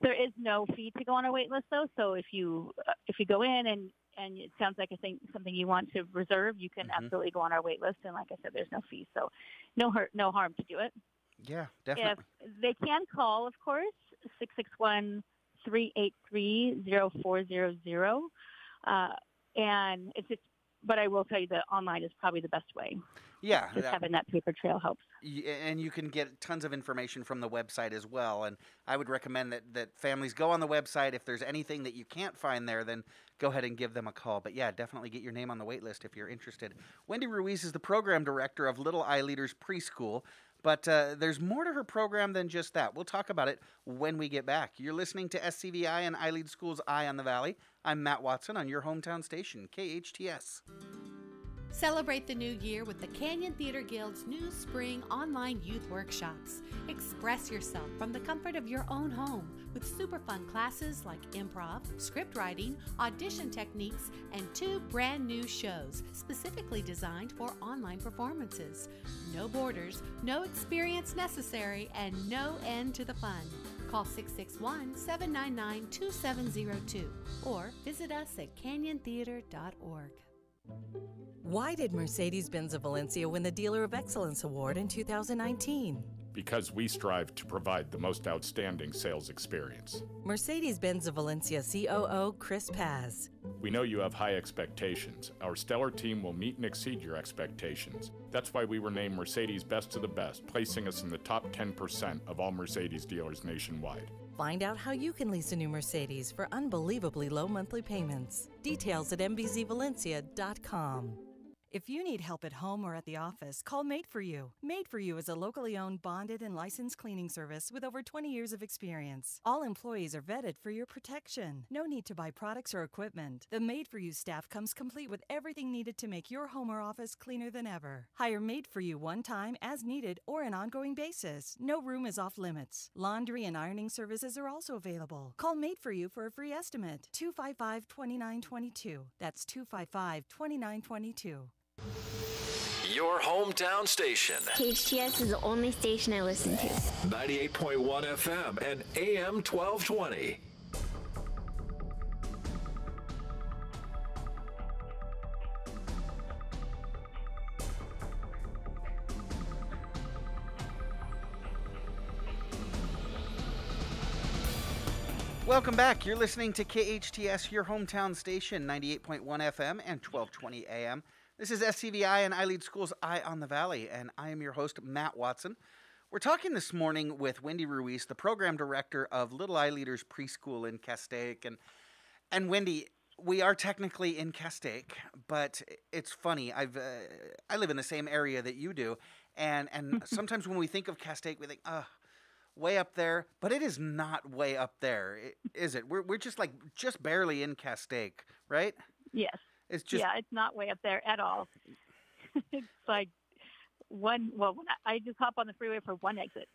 There is no fee to go on our wait list, though. So if you uh, if you go in and, and it sounds like a thing, something you want to reserve, you can mm-hmm. absolutely go on our wait list. And like I said, there's no fee. So no hurt, no harm to do it. Yeah, definitely. If they can call, of course, six six one, three eight three, zero four zero zero. Uh, and it's, it's But I will tell you that online is probably the best way. Yeah. Just that, having that paper trail helps. And you can get tons of information from the website as well. And I would recommend that, that families go on the website. If there's anything that you can't find there, then go ahead and give them a call. But, yeah, definitely get your name on the wait list if you're interested. Wendy Ruiz is the program director of Little iLeaders Preschool. But uh, there's more to her program than just that. We'll talk about it when we get back. You're listening to S C V I and iLead Schools' Eye on the Valley. I'm Matt Watson on your hometown station, K H T S. Celebrate the new year with the Canyon Theater Guild's new spring online youth workshops. Express yourself from the comfort of your own home with super fun classes like improv, script writing, audition techniques, and two brand new shows specifically designed for online performances. No borders, no experience necessary, and no end to the fun. Call six six one, seven nine nine, two seven zero two or visit us at canyon theater dot org. Why did Mercedes-Benz of Valencia win the Dealer of Excellence Award in two thousand nineteen? Because we strive to provide the most outstanding sales experience. Mercedes-Benz of Valencia C O O Chris Paz. We know you have high expectations. Our stellar team will meet and exceed your expectations. That's why we were named Mercedes Best of the Best, placing us in the top ten percent of all Mercedes dealers nationwide. Find out how you can lease a new Mercedes for unbelievably low monthly payments. Details at m b z valencia dot com. If you need help at home or at the office, call Made For You. Made For You is a locally owned, bonded, and licensed cleaning service with over twenty years of experience. All employees are vetted for your protection. No need to buy products or equipment. The Made For You staff comes complete with everything needed to make your home or office cleaner than ever. Hire Made For You one time, as needed, or an ongoing basis. No room is off limits. Laundry and ironing services are also available. Call Made For You for a free estimate. two five five, two nine two two. That's two five five, two nine two two. Your hometown station. K H T S is the only station I listen to. ninety-eight point one F M and A M twelve twenty. Welcome back. You're listening to K H T S, your hometown station, ninety-eight point one F M and twelve twenty A M. This is S C V I and iLead Schools' Eye on the Valley, and I am your host, Matt Watson. We're talking this morning with Wendy Ruiz, the program director of Little iLeaders Preschool in Castaic. And, and Wendy, we are technically in Castaic, but it's funny. I've uh, I live in the same area that you do, and, and sometimes when we think of Castaic, we think, oh, way up there. But it is not way up there, is it? We're, we're just like just barely in Castaic, right? Yes. It's just, yeah, it's not way up there at all. It's like one, well, I just hop on the freeway for one exit.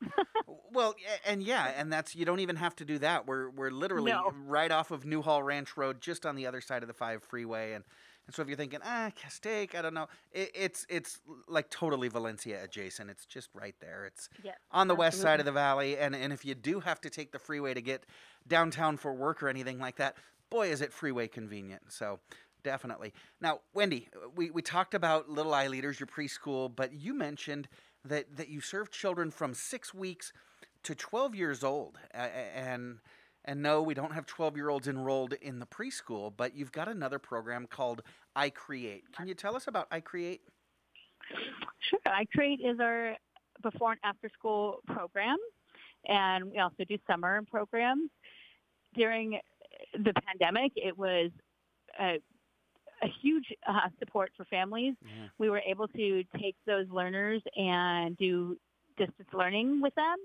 Well, and yeah, and that's, you don't even have to do that. We're we're literally no. right off of Newhall Ranch Road, just on the other side of the five freeway. And, and so if you're thinking, ah, Castaic, I don't know, it, it's it's like totally Valencia adjacent. It's just right there. It's yes, on the absolutely. west side of the valley. And, and if you do have to take the freeway to get downtown for work or anything like that, boy, is it freeway convenient. So definitely. Now, Wendy, we, we talked about Little iLeaders, your preschool, but you mentioned that, that you serve children from six weeks to twelve years old. Uh, and and no, we don't have twelve-year-olds enrolled in the preschool, but you've got another program called iCreate. Can you tell us about iCreate? Sure. iCreate is our before and after school program, and we also do summer programs. During the pandemic, it was a a huge uh, support for families. Yeah. We were able to take those learners and do distance learning with them.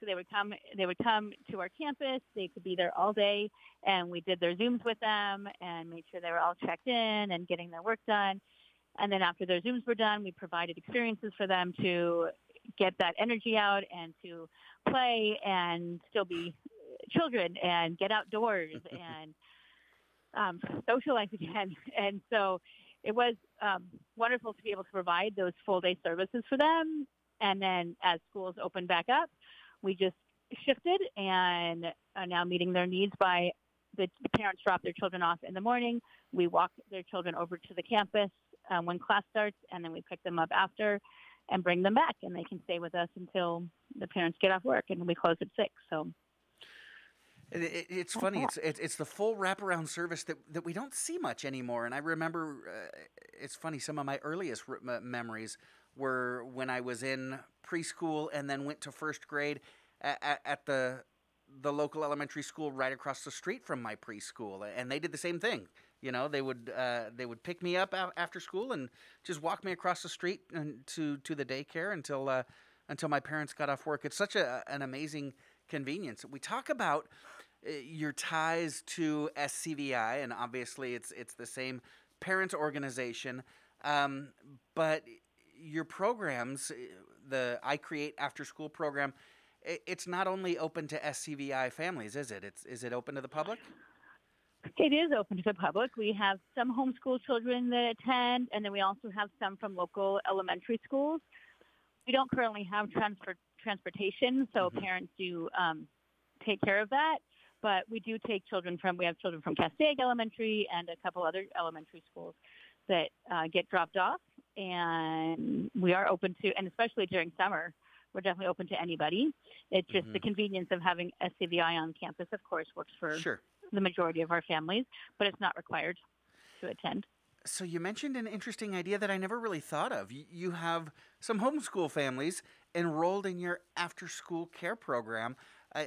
So they would come, they would come to our campus. They could be there all day, and we did their Zooms with them and made sure they were all checked in and getting their work done. And then after their Zooms were done, we provided experiences for them to get that energy out and to play and still be children and get outdoors and Um, socialize again. And so it was um, wonderful to be able to provide those full day services for them. And then as schools opened back up, we just shifted and are now meeting their needs by the, the parents drop their children off in the morning. We walk their children over to the campus um, when class starts, and then we pick them up after and bring them back, and they can stay with us until the parents get off work, and we close at six. So It, it's funny. It's it, it's the full wraparound service that, that we don't see much anymore. And I remember, uh, it's funny, some of my earliest r- memories were when I was in preschool and then went to first grade at, at the the local elementary school right across the street from my preschool. And they did the same thing. You know, they would uh, they would pick me up out after school and just walk me across the street and to, to the daycare until uh, until my parents got off work. It's such a an amazing convenience. We talk about uh, your ties to S C V I, and obviously it's it's the same parent organization, um, but your programs, the iCreate after school program, it, it's not only open to S C V I families, is it? It's is it open to the public? It is open to the public. We have some homeschool children that attend, and then we also have some from local elementary schools. We don't currently have transfer transportation, so mm-hmm. parents do um, take care of that. But we do take children from, we have children from Castaic Elementary and a couple other elementary schools that uh, get dropped off. And we are open to, and especially during summer, we're definitely open to anybody. It's just mm-hmm. the convenience of having S C V I on campus, of course, works for sure. the majority of our families, but it's not required to attend. So you mentioned an interesting idea that I never really thought of. You have some homeschool families enrolled in your after-school care program. Uh,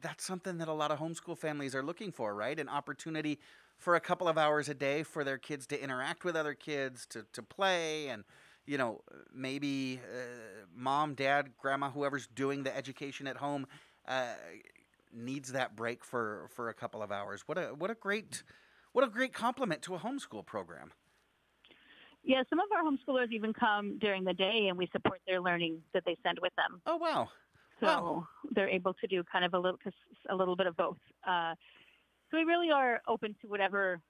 that's something that a lot of homeschool families are looking for, right? An opportunity for a couple of hours a day for their kids to interact with other kids, to, to play, and, you know, maybe uh, mom, dad, grandma, whoever's doing the education at home uh, needs that break for, for a couple of hours. What a what a great... What a great compliment to a homeschool program. Yeah, some of our homeschoolers even come during the day, and we support their learning that they send with them. Oh, wow. So wow. they're able to do kind of a little a little bit of both. Uh, so we really are open to whatever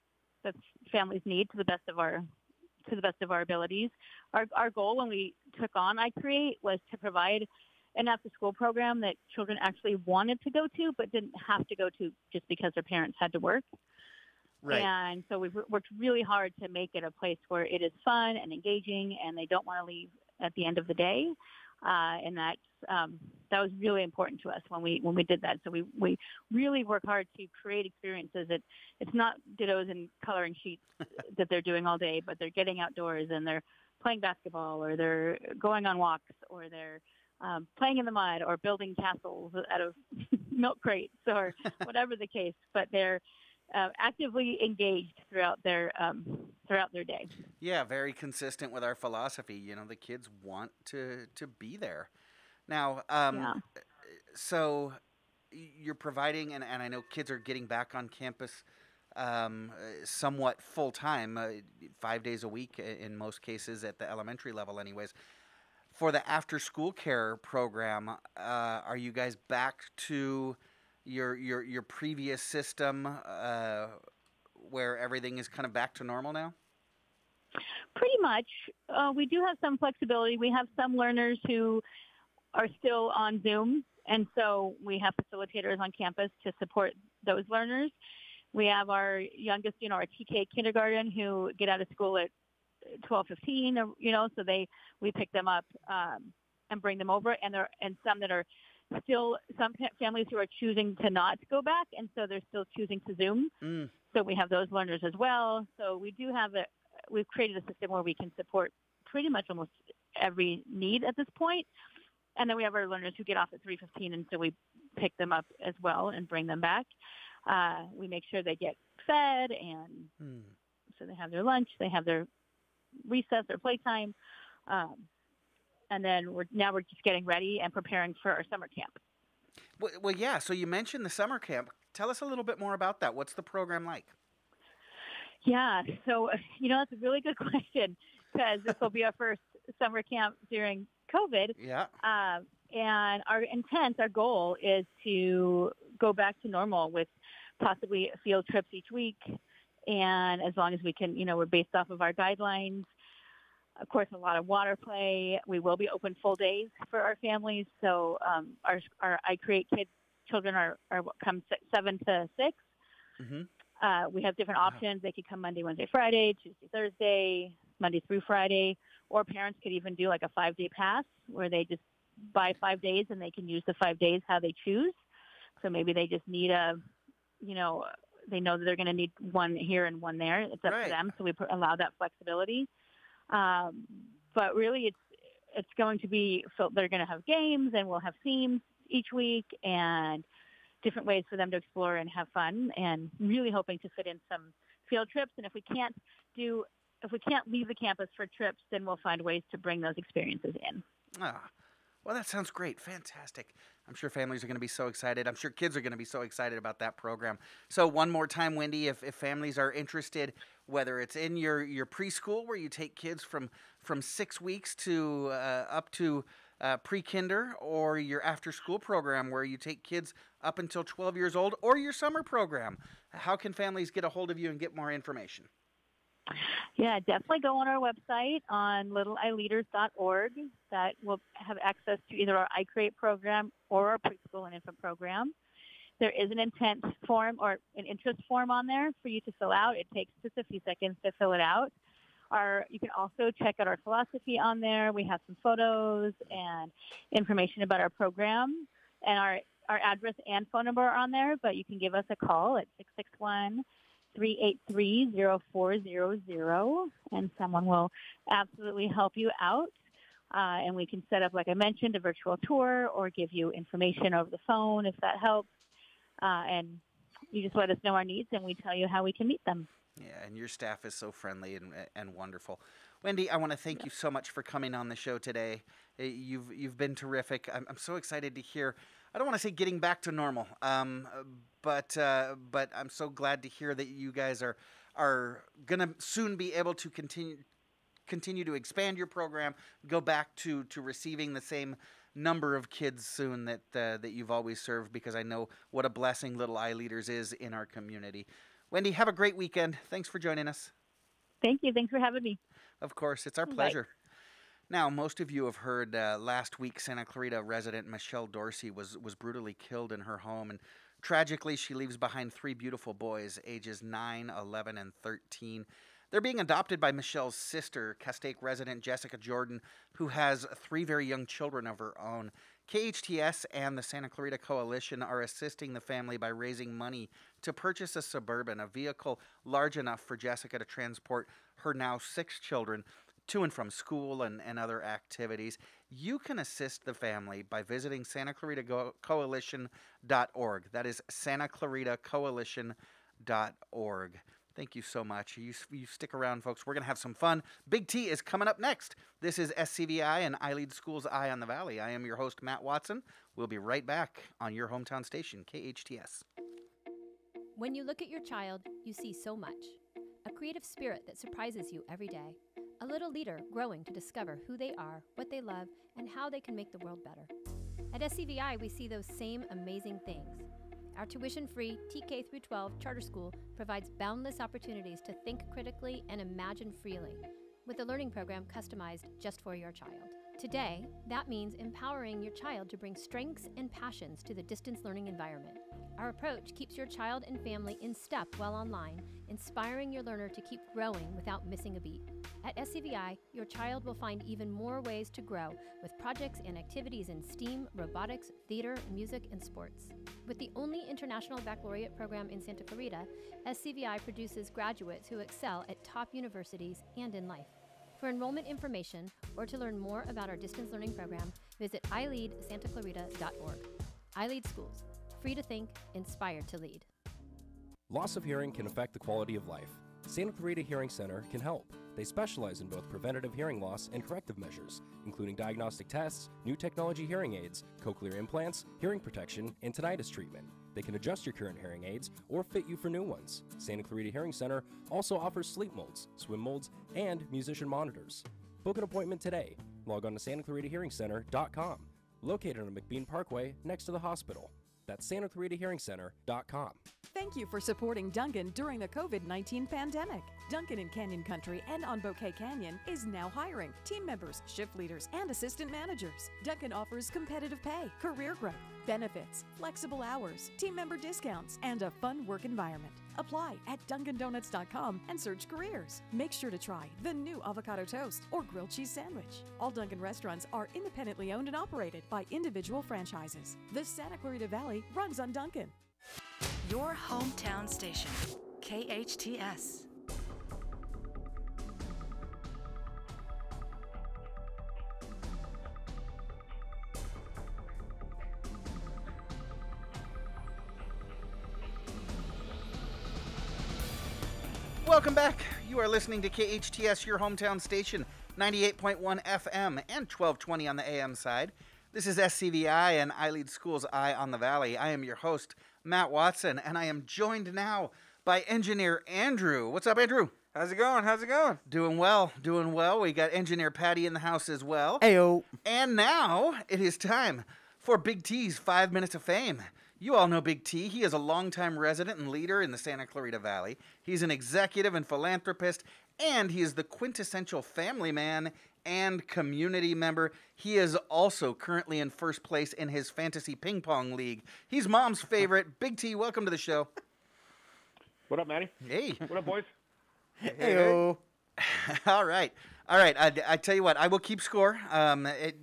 the families need to the best of our to the best of our abilities. Our, our goal when we took on iCreate was to provide an after-school program that children actually wanted to go to but didn't have to go to just because their parents had to work. Right. And so we've worked really hard to make it a place where it is fun and engaging, and they don't want to leave at the end of the day. Uh, and that's, um, that was really important to us when we when we did that. So we, we really work hard to create experiences that it's not dittos and coloring sheets that they're doing all day, but they're getting outdoors and they're playing basketball or they're going on walks or they're um, playing in the mud or building castles out of milk crates or whatever the case. But they're Uh, actively engaged throughout their um, throughout their day. Yeah, very consistent with our philosophy. You know, the kids want to to be there. Now, um, yeah. so you're providing, and, and I know kids are getting back on campus um, somewhat full time, uh, five days a week in most cases at the elementary level, anyways. For the after school care program, uh, are you guys back to Your your your previous system, uh, where everything is kind of back to normal now? Pretty much. Uh, we do have some flexibility. We have some learners who are still on Zoom, and so we have facilitators on campus to support those learners. We have our youngest, you know, our T K kindergarten who get out of school at twelve fifteen, you know, so they we pick them up um, and bring them over, and there and some that are. Still, some families who are choosing to not go back, and so they're still choosing to Zoom. Mm. So we have those learners as well. So we do have a, we've created a system where we can support pretty much almost every need at this point. And then we have our learners who get off at three fifteen, and so we pick them up as well and bring them back. Uh, we make sure they get fed, and mm. so they have their lunch, they have their recess, their playtime. Um, And then we're now we're just getting ready and preparing for our summer camp. Well, well, yeah. So you mentioned the summer camp. Tell us a little bit more about that. What's the program like? Yeah. So, you know, that's a really good question because this will be our first summer camp during COVID. Yeah. Uh, and our intent, our goal is to go back to normal with possibly field trips each week. And as long as we can, you know, we're based off of our guidelines. Of course, a lot of water play. We will be open full days for our families. So um, our our iCreate kids, children are, are come seven to six. Mm-hmm. Uh, we have different options. They could come Monday, Wednesday, Friday, Tuesday, Thursday, Monday through Friday. Or parents could even do like a five-day pass where they just buy five days and they can use the five days how they choose. So maybe they just need a, you know, they know that they're going to need one here and one there. It's up right. to them. So we allow that flexibility. Um, but really it's, it's going to be, so they're going to have games and we'll have themes each week and different ways for them to explore and have fun, and really hoping to fit in some field trips. And if we can't do, if we can't leave the campus for trips, then we'll find ways to bring those experiences in. Ah, well, that sounds great. Fantastic. I'm sure families are going to be so excited. I'm sure kids are going to be so excited about that program. So one more time, Wendy, if, if families are interested, whether it's in your, your preschool where you take kids from, from six weeks to uh, up to Uh, pre-kinder, or your after-school program where you take kids up until twelve years old, or your summer program, how can families get a hold of you and get more information? Yeah, definitely go on our website on little i leaders dot org. That will have access to either our iCreate program or our preschool and infant program. There is an intent form or an interest form on there for you to fill out. It takes just a few seconds to fill it out. Our, you can also check out our philosophy on there. We have some photos and information about our program, and our, our address and phone number are on there, but you can give us a call at six six one, three eight three, zero four zero zero, and someone will absolutely help you out. Uh, and we can set up, like I mentioned, a virtual tour or give you information over the phone if that helps. Uh, and you just let us know our needs, and we tell you how we can meet them. Yeah, and your staff is so friendly and and wonderful. Wendy, I want to thank you so much for coming on the show today. You've you've been terrific. I'm, I'm so excited to hear. I don't want to say getting back to normal, um, but uh, but I'm so glad to hear that you guys are are gonna soon be able to continue continue to expand your program, go back to to receiving the same number of kids soon that uh, that you've always served, because I know what a blessing Little iLeaders is in our community. Wendy, have a great weekend. Thanks for joining us. Thank you. Thanks for having me. Of course. It's our pleasure. Bye. Now, most of you have heard uh, last week Santa Clarita resident Michelle Dorsey was, was brutally killed in her home. And tragically, she leaves behind three beautiful boys, ages nine, eleven, and thirteen. They're being adopted by Michelle's sister, Castaic resident Jessica Jordan, who has three very young children of her own. K H T S and the Santa Clarita Coalition are assisting the family by raising money to purchase a Suburban, a vehicle large enough for Jessica to transport her now six children to and from school and, and other activities. You can assist the family by visiting santa clarita coalition dot org. That is santa clarita coalition dot org. Thank you so much. You, you stick around, folks. We're going to have some fun. Big T is coming up next. This is S C V I and iLead Schools Eye on the Valley. I am your host, Matt Watson. We'll be right back on your hometown station, K H T S. When you look at your child, you see so much. A creative spirit that surprises you every day. A little leader growing to discover who they are, what they love, and how they can make the world better. At S C V I, we see those same amazing things. Our tuition-free T K through twelve charter school provides boundless opportunities to think critically and imagine freely, with a learning program customized just for your child. Today, that means empowering your child to bring strengths and passions to the distance learning environment. Our approach keeps your child and family in step while online, inspiring your learner to keep growing without missing a beat. At S C V I, your child will find even more ways to grow with projects and activities in STEAM, robotics, theater, music, and sports. With the only international baccalaureate program in Santa Clarita, S C V I produces graduates who excel at top universities and in life. For enrollment information or to learn more about our distance learning program, visit i lead santa clarita dot org. iLead Schools, free to think, inspired to lead. Loss of hearing can affect the quality of life. Santa Clarita Hearing Center can help. They specialize in both preventative hearing loss and corrective measures, including diagnostic tests, new technology hearing aids, cochlear implants, hearing protection, and tinnitus treatment. They can adjust your current hearing aids or fit you for new ones. Santa Clarita Hearing Center also offers sleep molds, swim molds, and musician monitors. Book an appointment today. Log on to santa clarita hearing center dot com, located on McBean Parkway next to the hospital. That's santa clarita hearing center dot com. Thank you for supporting Dunkin' during the COVID nineteen pandemic. Dunkin' in Canyon Country and on Bouquet Canyon is now hiring team members, shift leaders, and assistant managers. Dunkin' offers competitive pay, career growth, benefits, flexible hours, team member discounts, and a fun work environment. Apply at Dunkin Donuts dot com and search careers. Make sure to try the new avocado toast or grilled cheese sandwich. All Dunkin' restaurants are independently owned and operated by individual franchises. The Santa Clarita Valley runs on Dunkin'. Your hometown station, K H T S. Welcome back. You are listening to K H T S, your hometown station, ninety-eight point one F M and twelve twenty on the A M side. This is S C V I and iLead Schools, Eye on the Valley. I am your host, Matt Watson, and I am joined now by engineer Andrew. What's up, Andrew? How's it going? How's it going? Doing well. Doing well. We got engineer Patty in the house as well. Ayo. And now it is time for Big T's Five Minutes of Fame. You all know Big T. He is a longtime resident and leader in the Santa Clarita Valley. He's an executive and philanthropist, and he is the quintessential family man and community member. He is also currently in first place in his fantasy ping pong league. He's mom's favorite. Big T, welcome to the show. What up, Matty? Hey. What up, boys? Hey-o. All right. All right. I, I tell you what, I will keep score. Um, it,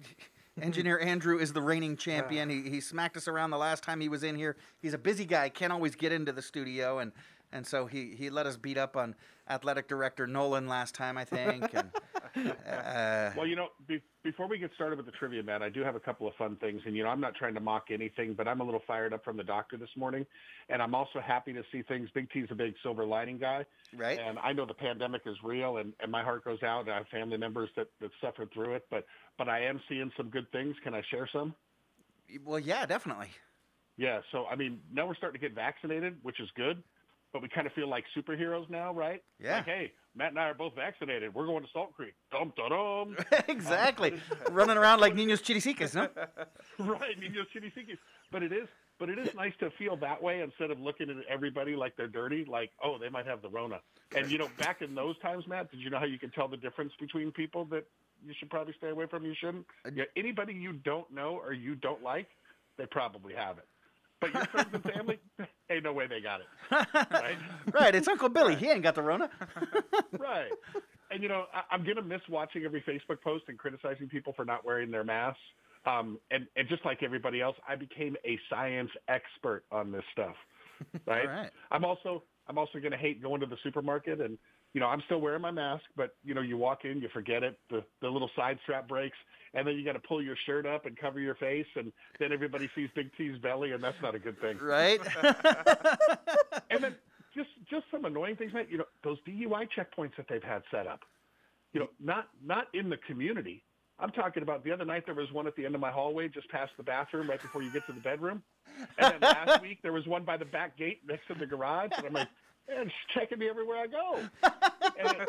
Engineer Andrew is the reigning champion. He, he smacked us around the last time he was in here. He's a busy guy, can't always get into the studio, and, and so he, he let us beat up on athletic director Nolan last time, I think. And, uh, well, you know, be, before we get started with the trivia, Matt, I do have a couple of fun things. And, you know, I'm not trying to mock anything, but I'm a little fired up from the doctor this morning, and I'm also happy to see things. Big T's a big silver lining guy. Right. And I know the pandemic is real, and, and my heart goes out, and I have family members that, that suffered through it, but – But I am seeing some good things. Can I share some? Well, yeah, definitely. Yeah. So, I mean, now we're starting to get vaccinated, which is good. But we kind of feel like superheroes now, right? Yeah. Like, hey, Matt and I are both vaccinated. We're going to Salt Creek. Dum, da, dum. Exactly. Um, running around like Niños Chirisicas, no? Right, Niños Chirisicas. But it is, but it is nice to feel that way instead of looking at everybody like they're dirty, like, oh, they might have the Rona. And, you know, back in those times, Matt, did you know how you could tell the difference between people that you should probably stay away from, you shouldn't? Yeah, anybody you don't know or you don't like, they probably have it. But your friends and family, ain't no way they got it. Right? Right. It's Uncle Billy. Right. He ain't got the Rona. Right. And, you know, I, I'm going to miss watching every Facebook post and criticizing people for not wearing their masks. Um, and, and just like everybody else, I became a science expert on this stuff. Right. All right. I'm also, I'm also going to hate going to the supermarket and, you know, I'm still wearing my mask, but, you know, you walk in, you forget it, the, the little side strap breaks, and then you got to pull your shirt up and cover your face, and then everybody sees Big T's belly, and that's not a good thing. Right. And then just just some annoying things, man. You know, those D U I checkpoints that they've had set up, you know, not not in the community. I'm talking about the other night there was one at the end of my hallway just past the bathroom right before you get to the bedroom. And then last week there was one by the back gate next to the garage, and I'm like, and she's checking me everywhere I go. And,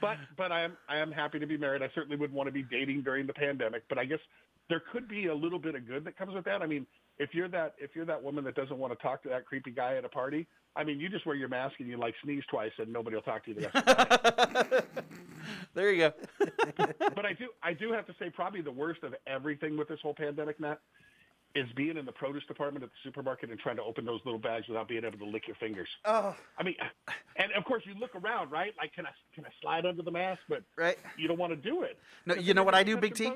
but but I am I am happy to be married. I certainly would want to be dating during the pandemic. But I guess there could be a little bit of good that comes with that. I mean, if you're that if you're that woman that doesn't want to talk to that creepy guy at a party, I mean, you just wear your mask and you like sneeze twice and nobody will talk to you the rest of the night. There you go. But I do I do have to say probably the worst of everything with this whole pandemic, Matt, is being in the produce department at the supermarket and trying to open those little bags without being able to lick your fingers. Oh, I mean, and of course you look around, right? Like, can I can I slide under the mask? But right, you don't want to do it. No, you know what I do, Big T?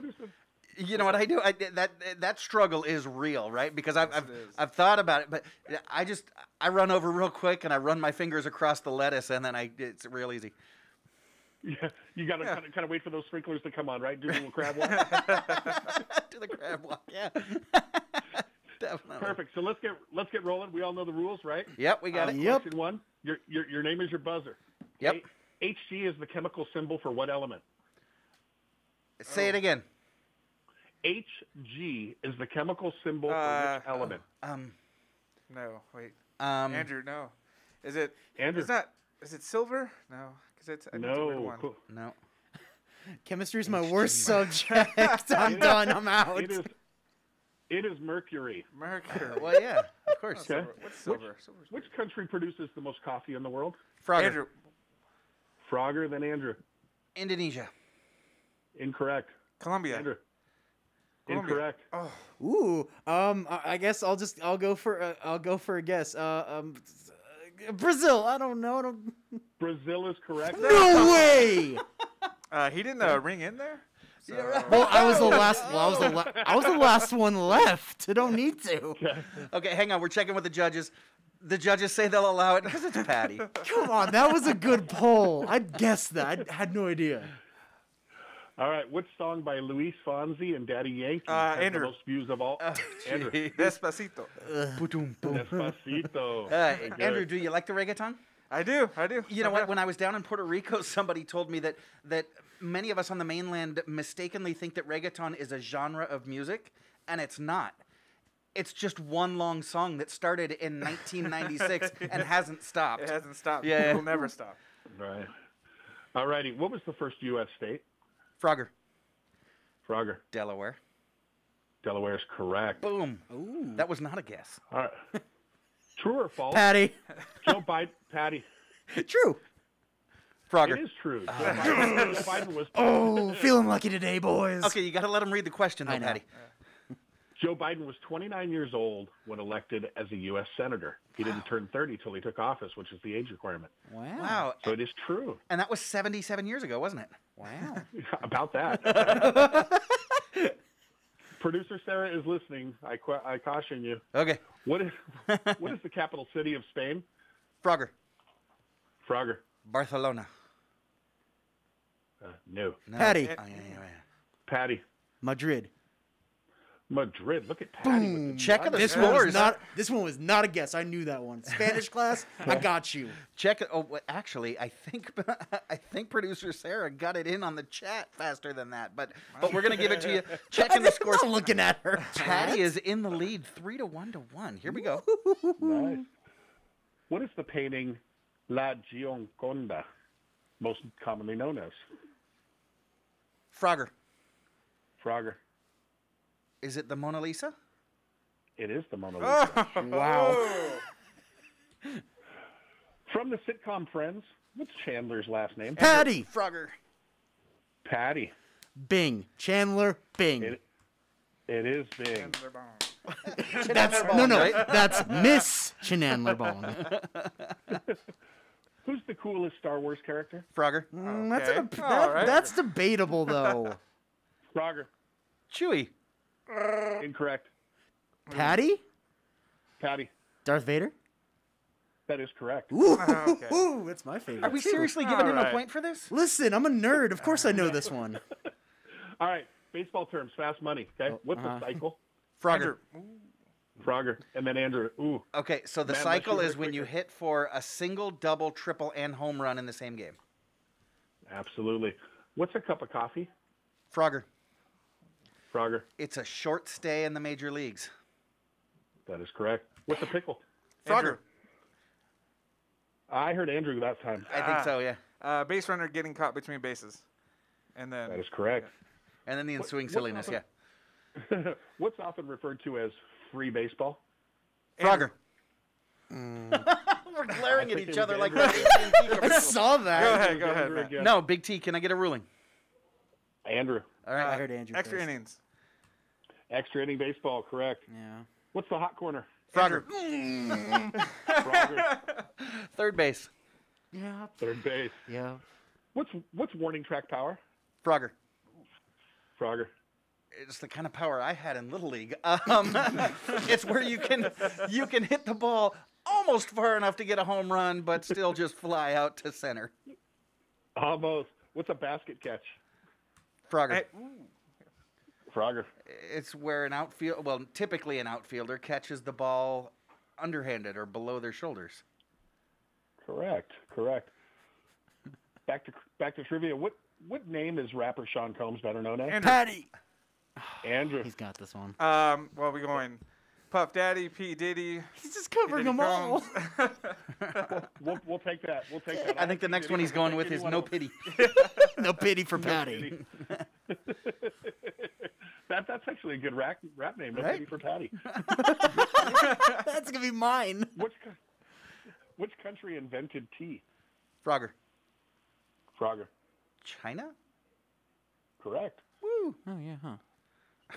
You know what I do? I, that that struggle is real, right? Because I've yes, I've, I've thought about it, but I just I run over real quick and I run my fingers across the lettuce, and then I it's real easy. Yeah, you got to yeah. kind, of, kind of wait for those sprinklers to come on, right? Do the little crab walk. Do the crab walk, yeah. Definitely. Perfect. So let's get let's get rolling. We all know the rules, right? Yep, we got um, it. Yep. Question one, your, your, your name is your buzzer. Yep. A- Hg is the chemical symbol for what element? Say oh. it again. Hg is the chemical symbol uh, for which element? Um, no, wait. Um, Andrew, no. Is it? Andrew. It's not. Is it silver? No, because it's I no, it's a one. Cool. No. Chemistry is my worst subject. I'm done. I'm out. It is. It is mercury. Mercury. Uh, well, yeah, of course. Okay. Silver. What's silver? Which, which country produces the most coffee in the world? Frogger. Andrew. Frogger than Andrew. Indonesia. Incorrect. Colombia. Andrew. Incorrect. Oh. Ooh. Um. I guess I'll just I'll go for uh, I'll go for a guess. Uh. Um. Brazil. I don't know. I don't... Brazil is correct. No way. uh. He didn't uh, ring in there. So. Yeah, right. Well, I was the last. Well, I was the. La I was the last one left. I don't need to. Okay. Okay. Hang on. We're checking with the judges. The judges say they'll allow it because it's Patty. Come on. That was a good poll. I guessed that. I had no idea. All right, what song by Luis Fonsi and Daddy Yankee uh, has the most views of all? Uh, Andrew. Despacito. Uh, Despacito. Uh, Andrew, do you like the reggaeton? I do, I do. You know what, when I was down in Puerto Rico, somebody told me that, that many of us on the mainland mistakenly think that reggaeton is a genre of music, and it's not. It's just one long song that started in nineteen ninety-six and hasn't stopped. It hasn't stopped. Yeah, it will never stop. Right. All righty, what was the first U S state? Frogger. Frogger. Delaware. Delaware is correct. Boom. Ooh. That was not a guess. All right. True or false? Patty. Joe Biden. Patty. True. Frogger. It is true. Uh, Joe Biden, Joe Biden was oh, feeling lucky today, boys. Okay, you got to let him read the question, though, Patty. Yeah. Joe Biden was twenty-nine years old when elected as a U S senator. He wow. didn't turn thirty till he took office, which is the age requirement. Wow. Wow. So it is true. And that was seventy-seven years ago, wasn't it? Wow. About that. Producer Sarah is listening. I, qu I caution you. Okay. What is, what is the capital city of Spain? Frogger. Frogger. Barcelona. Uh, no. no. Patty. It, oh, yeah, yeah, yeah. Patty. Madrid. Madrid. Look at Patty. Boom. With the Check the this one was not. This one was not a guess. I knew that one. Spanish class. I got you. Check it. Oh, actually, I think I think producer Sarah got it in on the chat faster than that. But but we're gonna give it to you. Checking the scores. I'm looking at her. Patty is in the lead, three to one to one. Here we go. Nice. What is the painting La Gioconda most commonly known as? Frogger. Frogger. Is it the Mona Lisa? It is the Mona Lisa. Oh. Wow. From the sitcom Friends, what's Chandler's last name? Patty. Frogger. Patty. Bing. Chandler Bing. It, it is Bing. Chandler Bong. That's, no, no, right? That's Miss Chandler Bong. Who's the coolest Star Wars character? Frogger. Mm, that's, okay. a, that, right. that's debatable, though. Frogger. Chewie. Incorrect. Patty? Patty. Darth Vader? That is correct. Ooh, oh, okay. Ooh, that's my favorite. Are we seriously giving him right. a point for this? Listen, I'm a nerd. Of course I know this one. All right. Baseball terms, fast money. Okay. Oh, What's uh, the cycle? Frogger. Frogger. And then Andrew. Ooh. Okay, so the Man, cycle is when you hit for a single, double, triple, and home run in the same game. Absolutely. What's a cup of coffee? Frogger. Frogger. It's a short stay in the major leagues. That is correct. What's the pickle? Frogger. Andrew. I heard Andrew that time. I think uh, so, yeah. Uh, base runner getting caught between bases. And then that is correct. Yeah. And then the ensuing what, silliness, often, yeah. What's often referred to as free baseball? Frogger. Mm. We're glaring at each other like that. I saw that. Go ahead, go Andrew ahead. Again. No, Big T, can I get a ruling? Andrew. All right, uh, I heard Andrew. Extra first. innings. Extra inning baseball, correct. Yeah. What's the hot corner? Frogger. Mm. Frogger. Third base. Yeah. Third base. Yeah. What's what's warning track power? Frogger. Frogger. It's the kind of power I had in Little League. Um, it's where you can you can hit the ball almost far enough to get a home run, but still just fly out to center. Almost. What's a basket catch? Frogger. I, Frogger. It's where an outfield, well, typically an outfielder catches the ball underhanded or below their shoulders. Correct, correct. Back to back to trivia. What what name is rapper Sean Combs better known as? Andrew. Patty. Andrew. He's got this one. Um, well, we're going Puff Daddy, P Diddy. He's just covering them all. we'll, we'll, we'll take that. We'll take that. I, I think the next one he's going with is No Pity. No Pity for Patty. That, that's actually a good rap, rap name. No right? Pity for Patty. That's going to be mine. Which, which country invented tea? Frogger. Frogger. China? Correct. Woo. Oh, yeah, huh.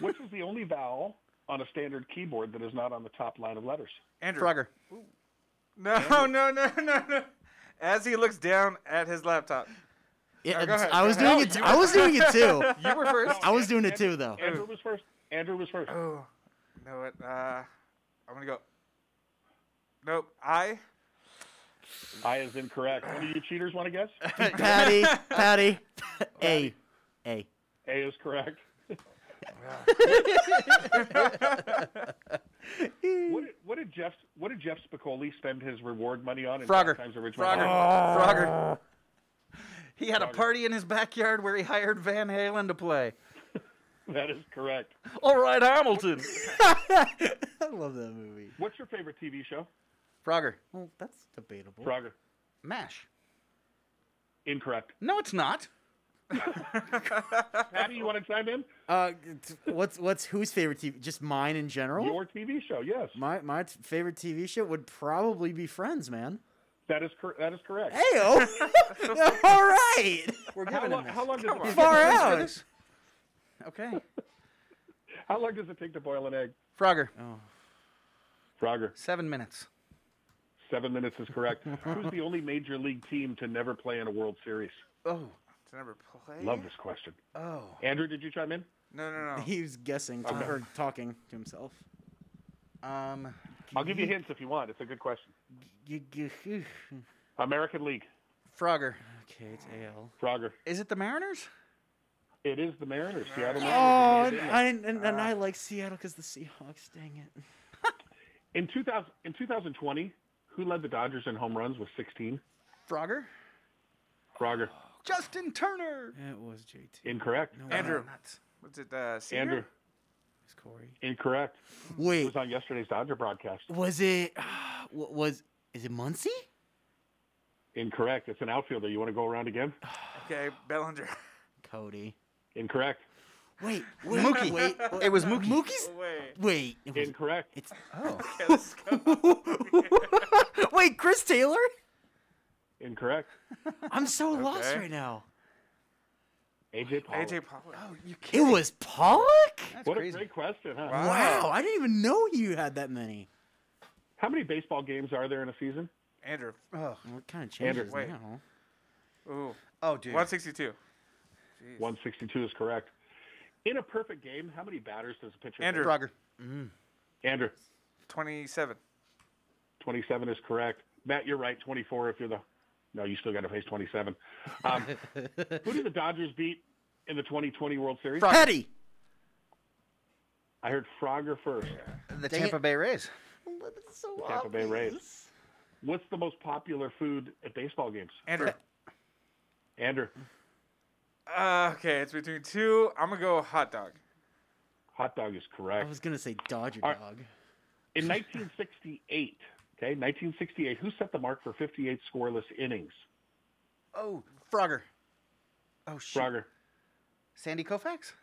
which is the only vowel on a standard keyboard that is not on the top line of letters. Andrew. Frogger. Ooh. No, Andrew. no, no, no, no. As he looks down at his laptop. Yeah, right, go ahead. I was doing it. I was doing it too. You were first. I was doing it too, though. Andrew was first. Andrew was first. Oh, no! It. Uh, I'm gonna go. Nope. I. I is incorrect. Any of you cheaters want to guess? Patty. Patty. A. A. A is correct. what, did, what did Jeff? What did Jeff Spicoli spend his reward money on? Frogger. Frogger. Frogger. He had Frogger. a party in his backyard where he hired Van Halen to play. That is correct. All right, Hamilton. I love that movie. What's your favorite T V show? Frogger. Well, that's debatable. Frogger. MASH. Incorrect. No, it's not. Patty, you want to chime in? Uh, what's what's whose favorite T V? Just mine in general. Your T V show, yes. My my t favorite T V show would probably be Friends, man. That is cor that is correct. Heyo. All right. We're giving how, him how long? How long does it far out? Okay. How long does it take to boil an egg? Frogger. Oh. Frogger. Seven minutes. Seven minutes is correct. Who's the only major league team to never play in a World Series? Oh, to never play. Love this question. Oh. Andrew, did you chime in? No, no, no. He was guessing to, okay. or talking to himself. Um. I'll give you hints if you want. It's a good question. American League. Frogger. Okay, it's A L. Frogger. Is it the Mariners? It is the Mariners. Seattle Mariners. Oh, and I, and, and, and uh, I like Seattle because the Seahawks. Dang it. in two thousand, in two thousand twenty, who led the Dodgers in home runs with sixteen? Frogger. Frogger. Oh, Justin Turner. It was J T. Incorrect. No, Andrew. What's it? Uh, Andrew. It's Corey. Incorrect. Wait. It was on yesterday's Dodger broadcast. Was it? Uh, was is it Muncy? Incorrect. It's an outfielder. You want to go around again? Okay, Bellinger. Cody. Incorrect. Wait, wait, Mookie. Wait, wait. It was Mookie. Mookie's. Wait. It was, Incorrect. It's. Oh. Okay, let's go. Wait, Chris Taylor? Incorrect. I'm so okay. lost right now. A J Pollock. A J Pollock. Oh, you kidding? It was Pollock? That's what crazy. a great question, huh? Wow. wow. I didn't even know you had that many. How many baseball games are there in a season? Andrew. Oh, what kind of changes Andrew, wait. now? Ooh. Oh, dude. one sixty-two. Jeez. one sixty-two is correct. In a perfect game, how many batters does a pitcher Andrew. Play? Andrew. Mm. Andrew. twenty-seven. twenty-seven is correct. Matt, you're right. twenty-four if you're the... No, you still got to face twenty-seven. Um, who did the Dodgers beat in the twenty twenty World Series? Petty. I heard Frogger first. The Dang Tampa it. Bay Rays. That's so the Tampa obvious. Bay Rays. What's the most popular food at baseball games? Andrew. Andrew. Uh, okay, it's between two. I'm going to go hot dog. Hot dog is correct. I was going to say Dodger right. dog. In nineteen sixty-eight, okay, nineteen sixty-eight, who set the mark for fifty-eight scoreless innings? Oh, Frogger. Oh, shit. Frogger. Sandy Koufax?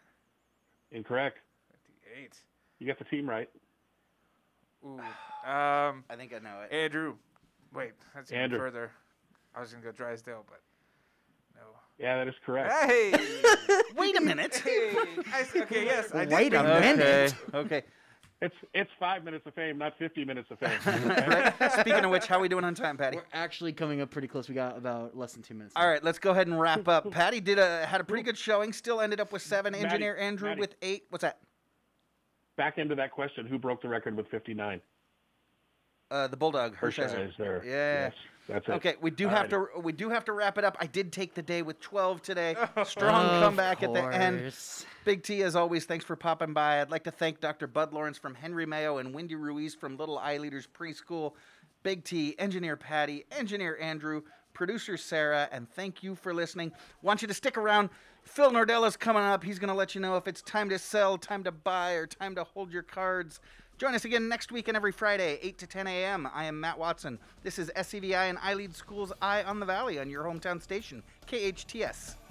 Incorrect. fifty-eight. You got the team right. Ooh. Um, I think I know it. Andrew. Wait, that's even Andrew. further. I was going to go Drysdale, but. Yeah, that is correct. Hey! Wait a minute. Hey. I, okay, yes. I Wait did. a minute. Okay. okay. It's it's five minutes of fame, not fifty minutes of fame. Right? Speaking of which, how are we doing on time, Patty? We're actually coming up pretty close. We got about less than two minutes. All right, let's go ahead and wrap up. Patty did a had a pretty good showing. Still ended up with seven. Maddie, Engineer Andrew Maddie. with eight. What's that? Back into that question. Who broke the record with fifty-nine? Uh, the Bulldog. Hershiser. Is there. Yeah. Yes. That's it. Okay, we do Alrighty. have to we do have to wrap it up. I did take the day with twelve today. Strong of comeback course. at the end. Big T, as always, thanks for popping by. I'd like to thank Doctor Bud Lawrence from Henry Mayo and Wendy Ruiz from Little iLeaders Preschool. Big T, Engineer Patty, Engineer Andrew, Producer Sarah, and thank you for listening. Want you to stick around. Phil Nordella's coming up. He's going to let you know if it's time to sell, time to buy, or time to hold your cards. Join us again next week and every Friday, eight to ten A M I am Matt Watson. This is S C V I and iLead Schools Eye on the Valley on your hometown station, K H T S.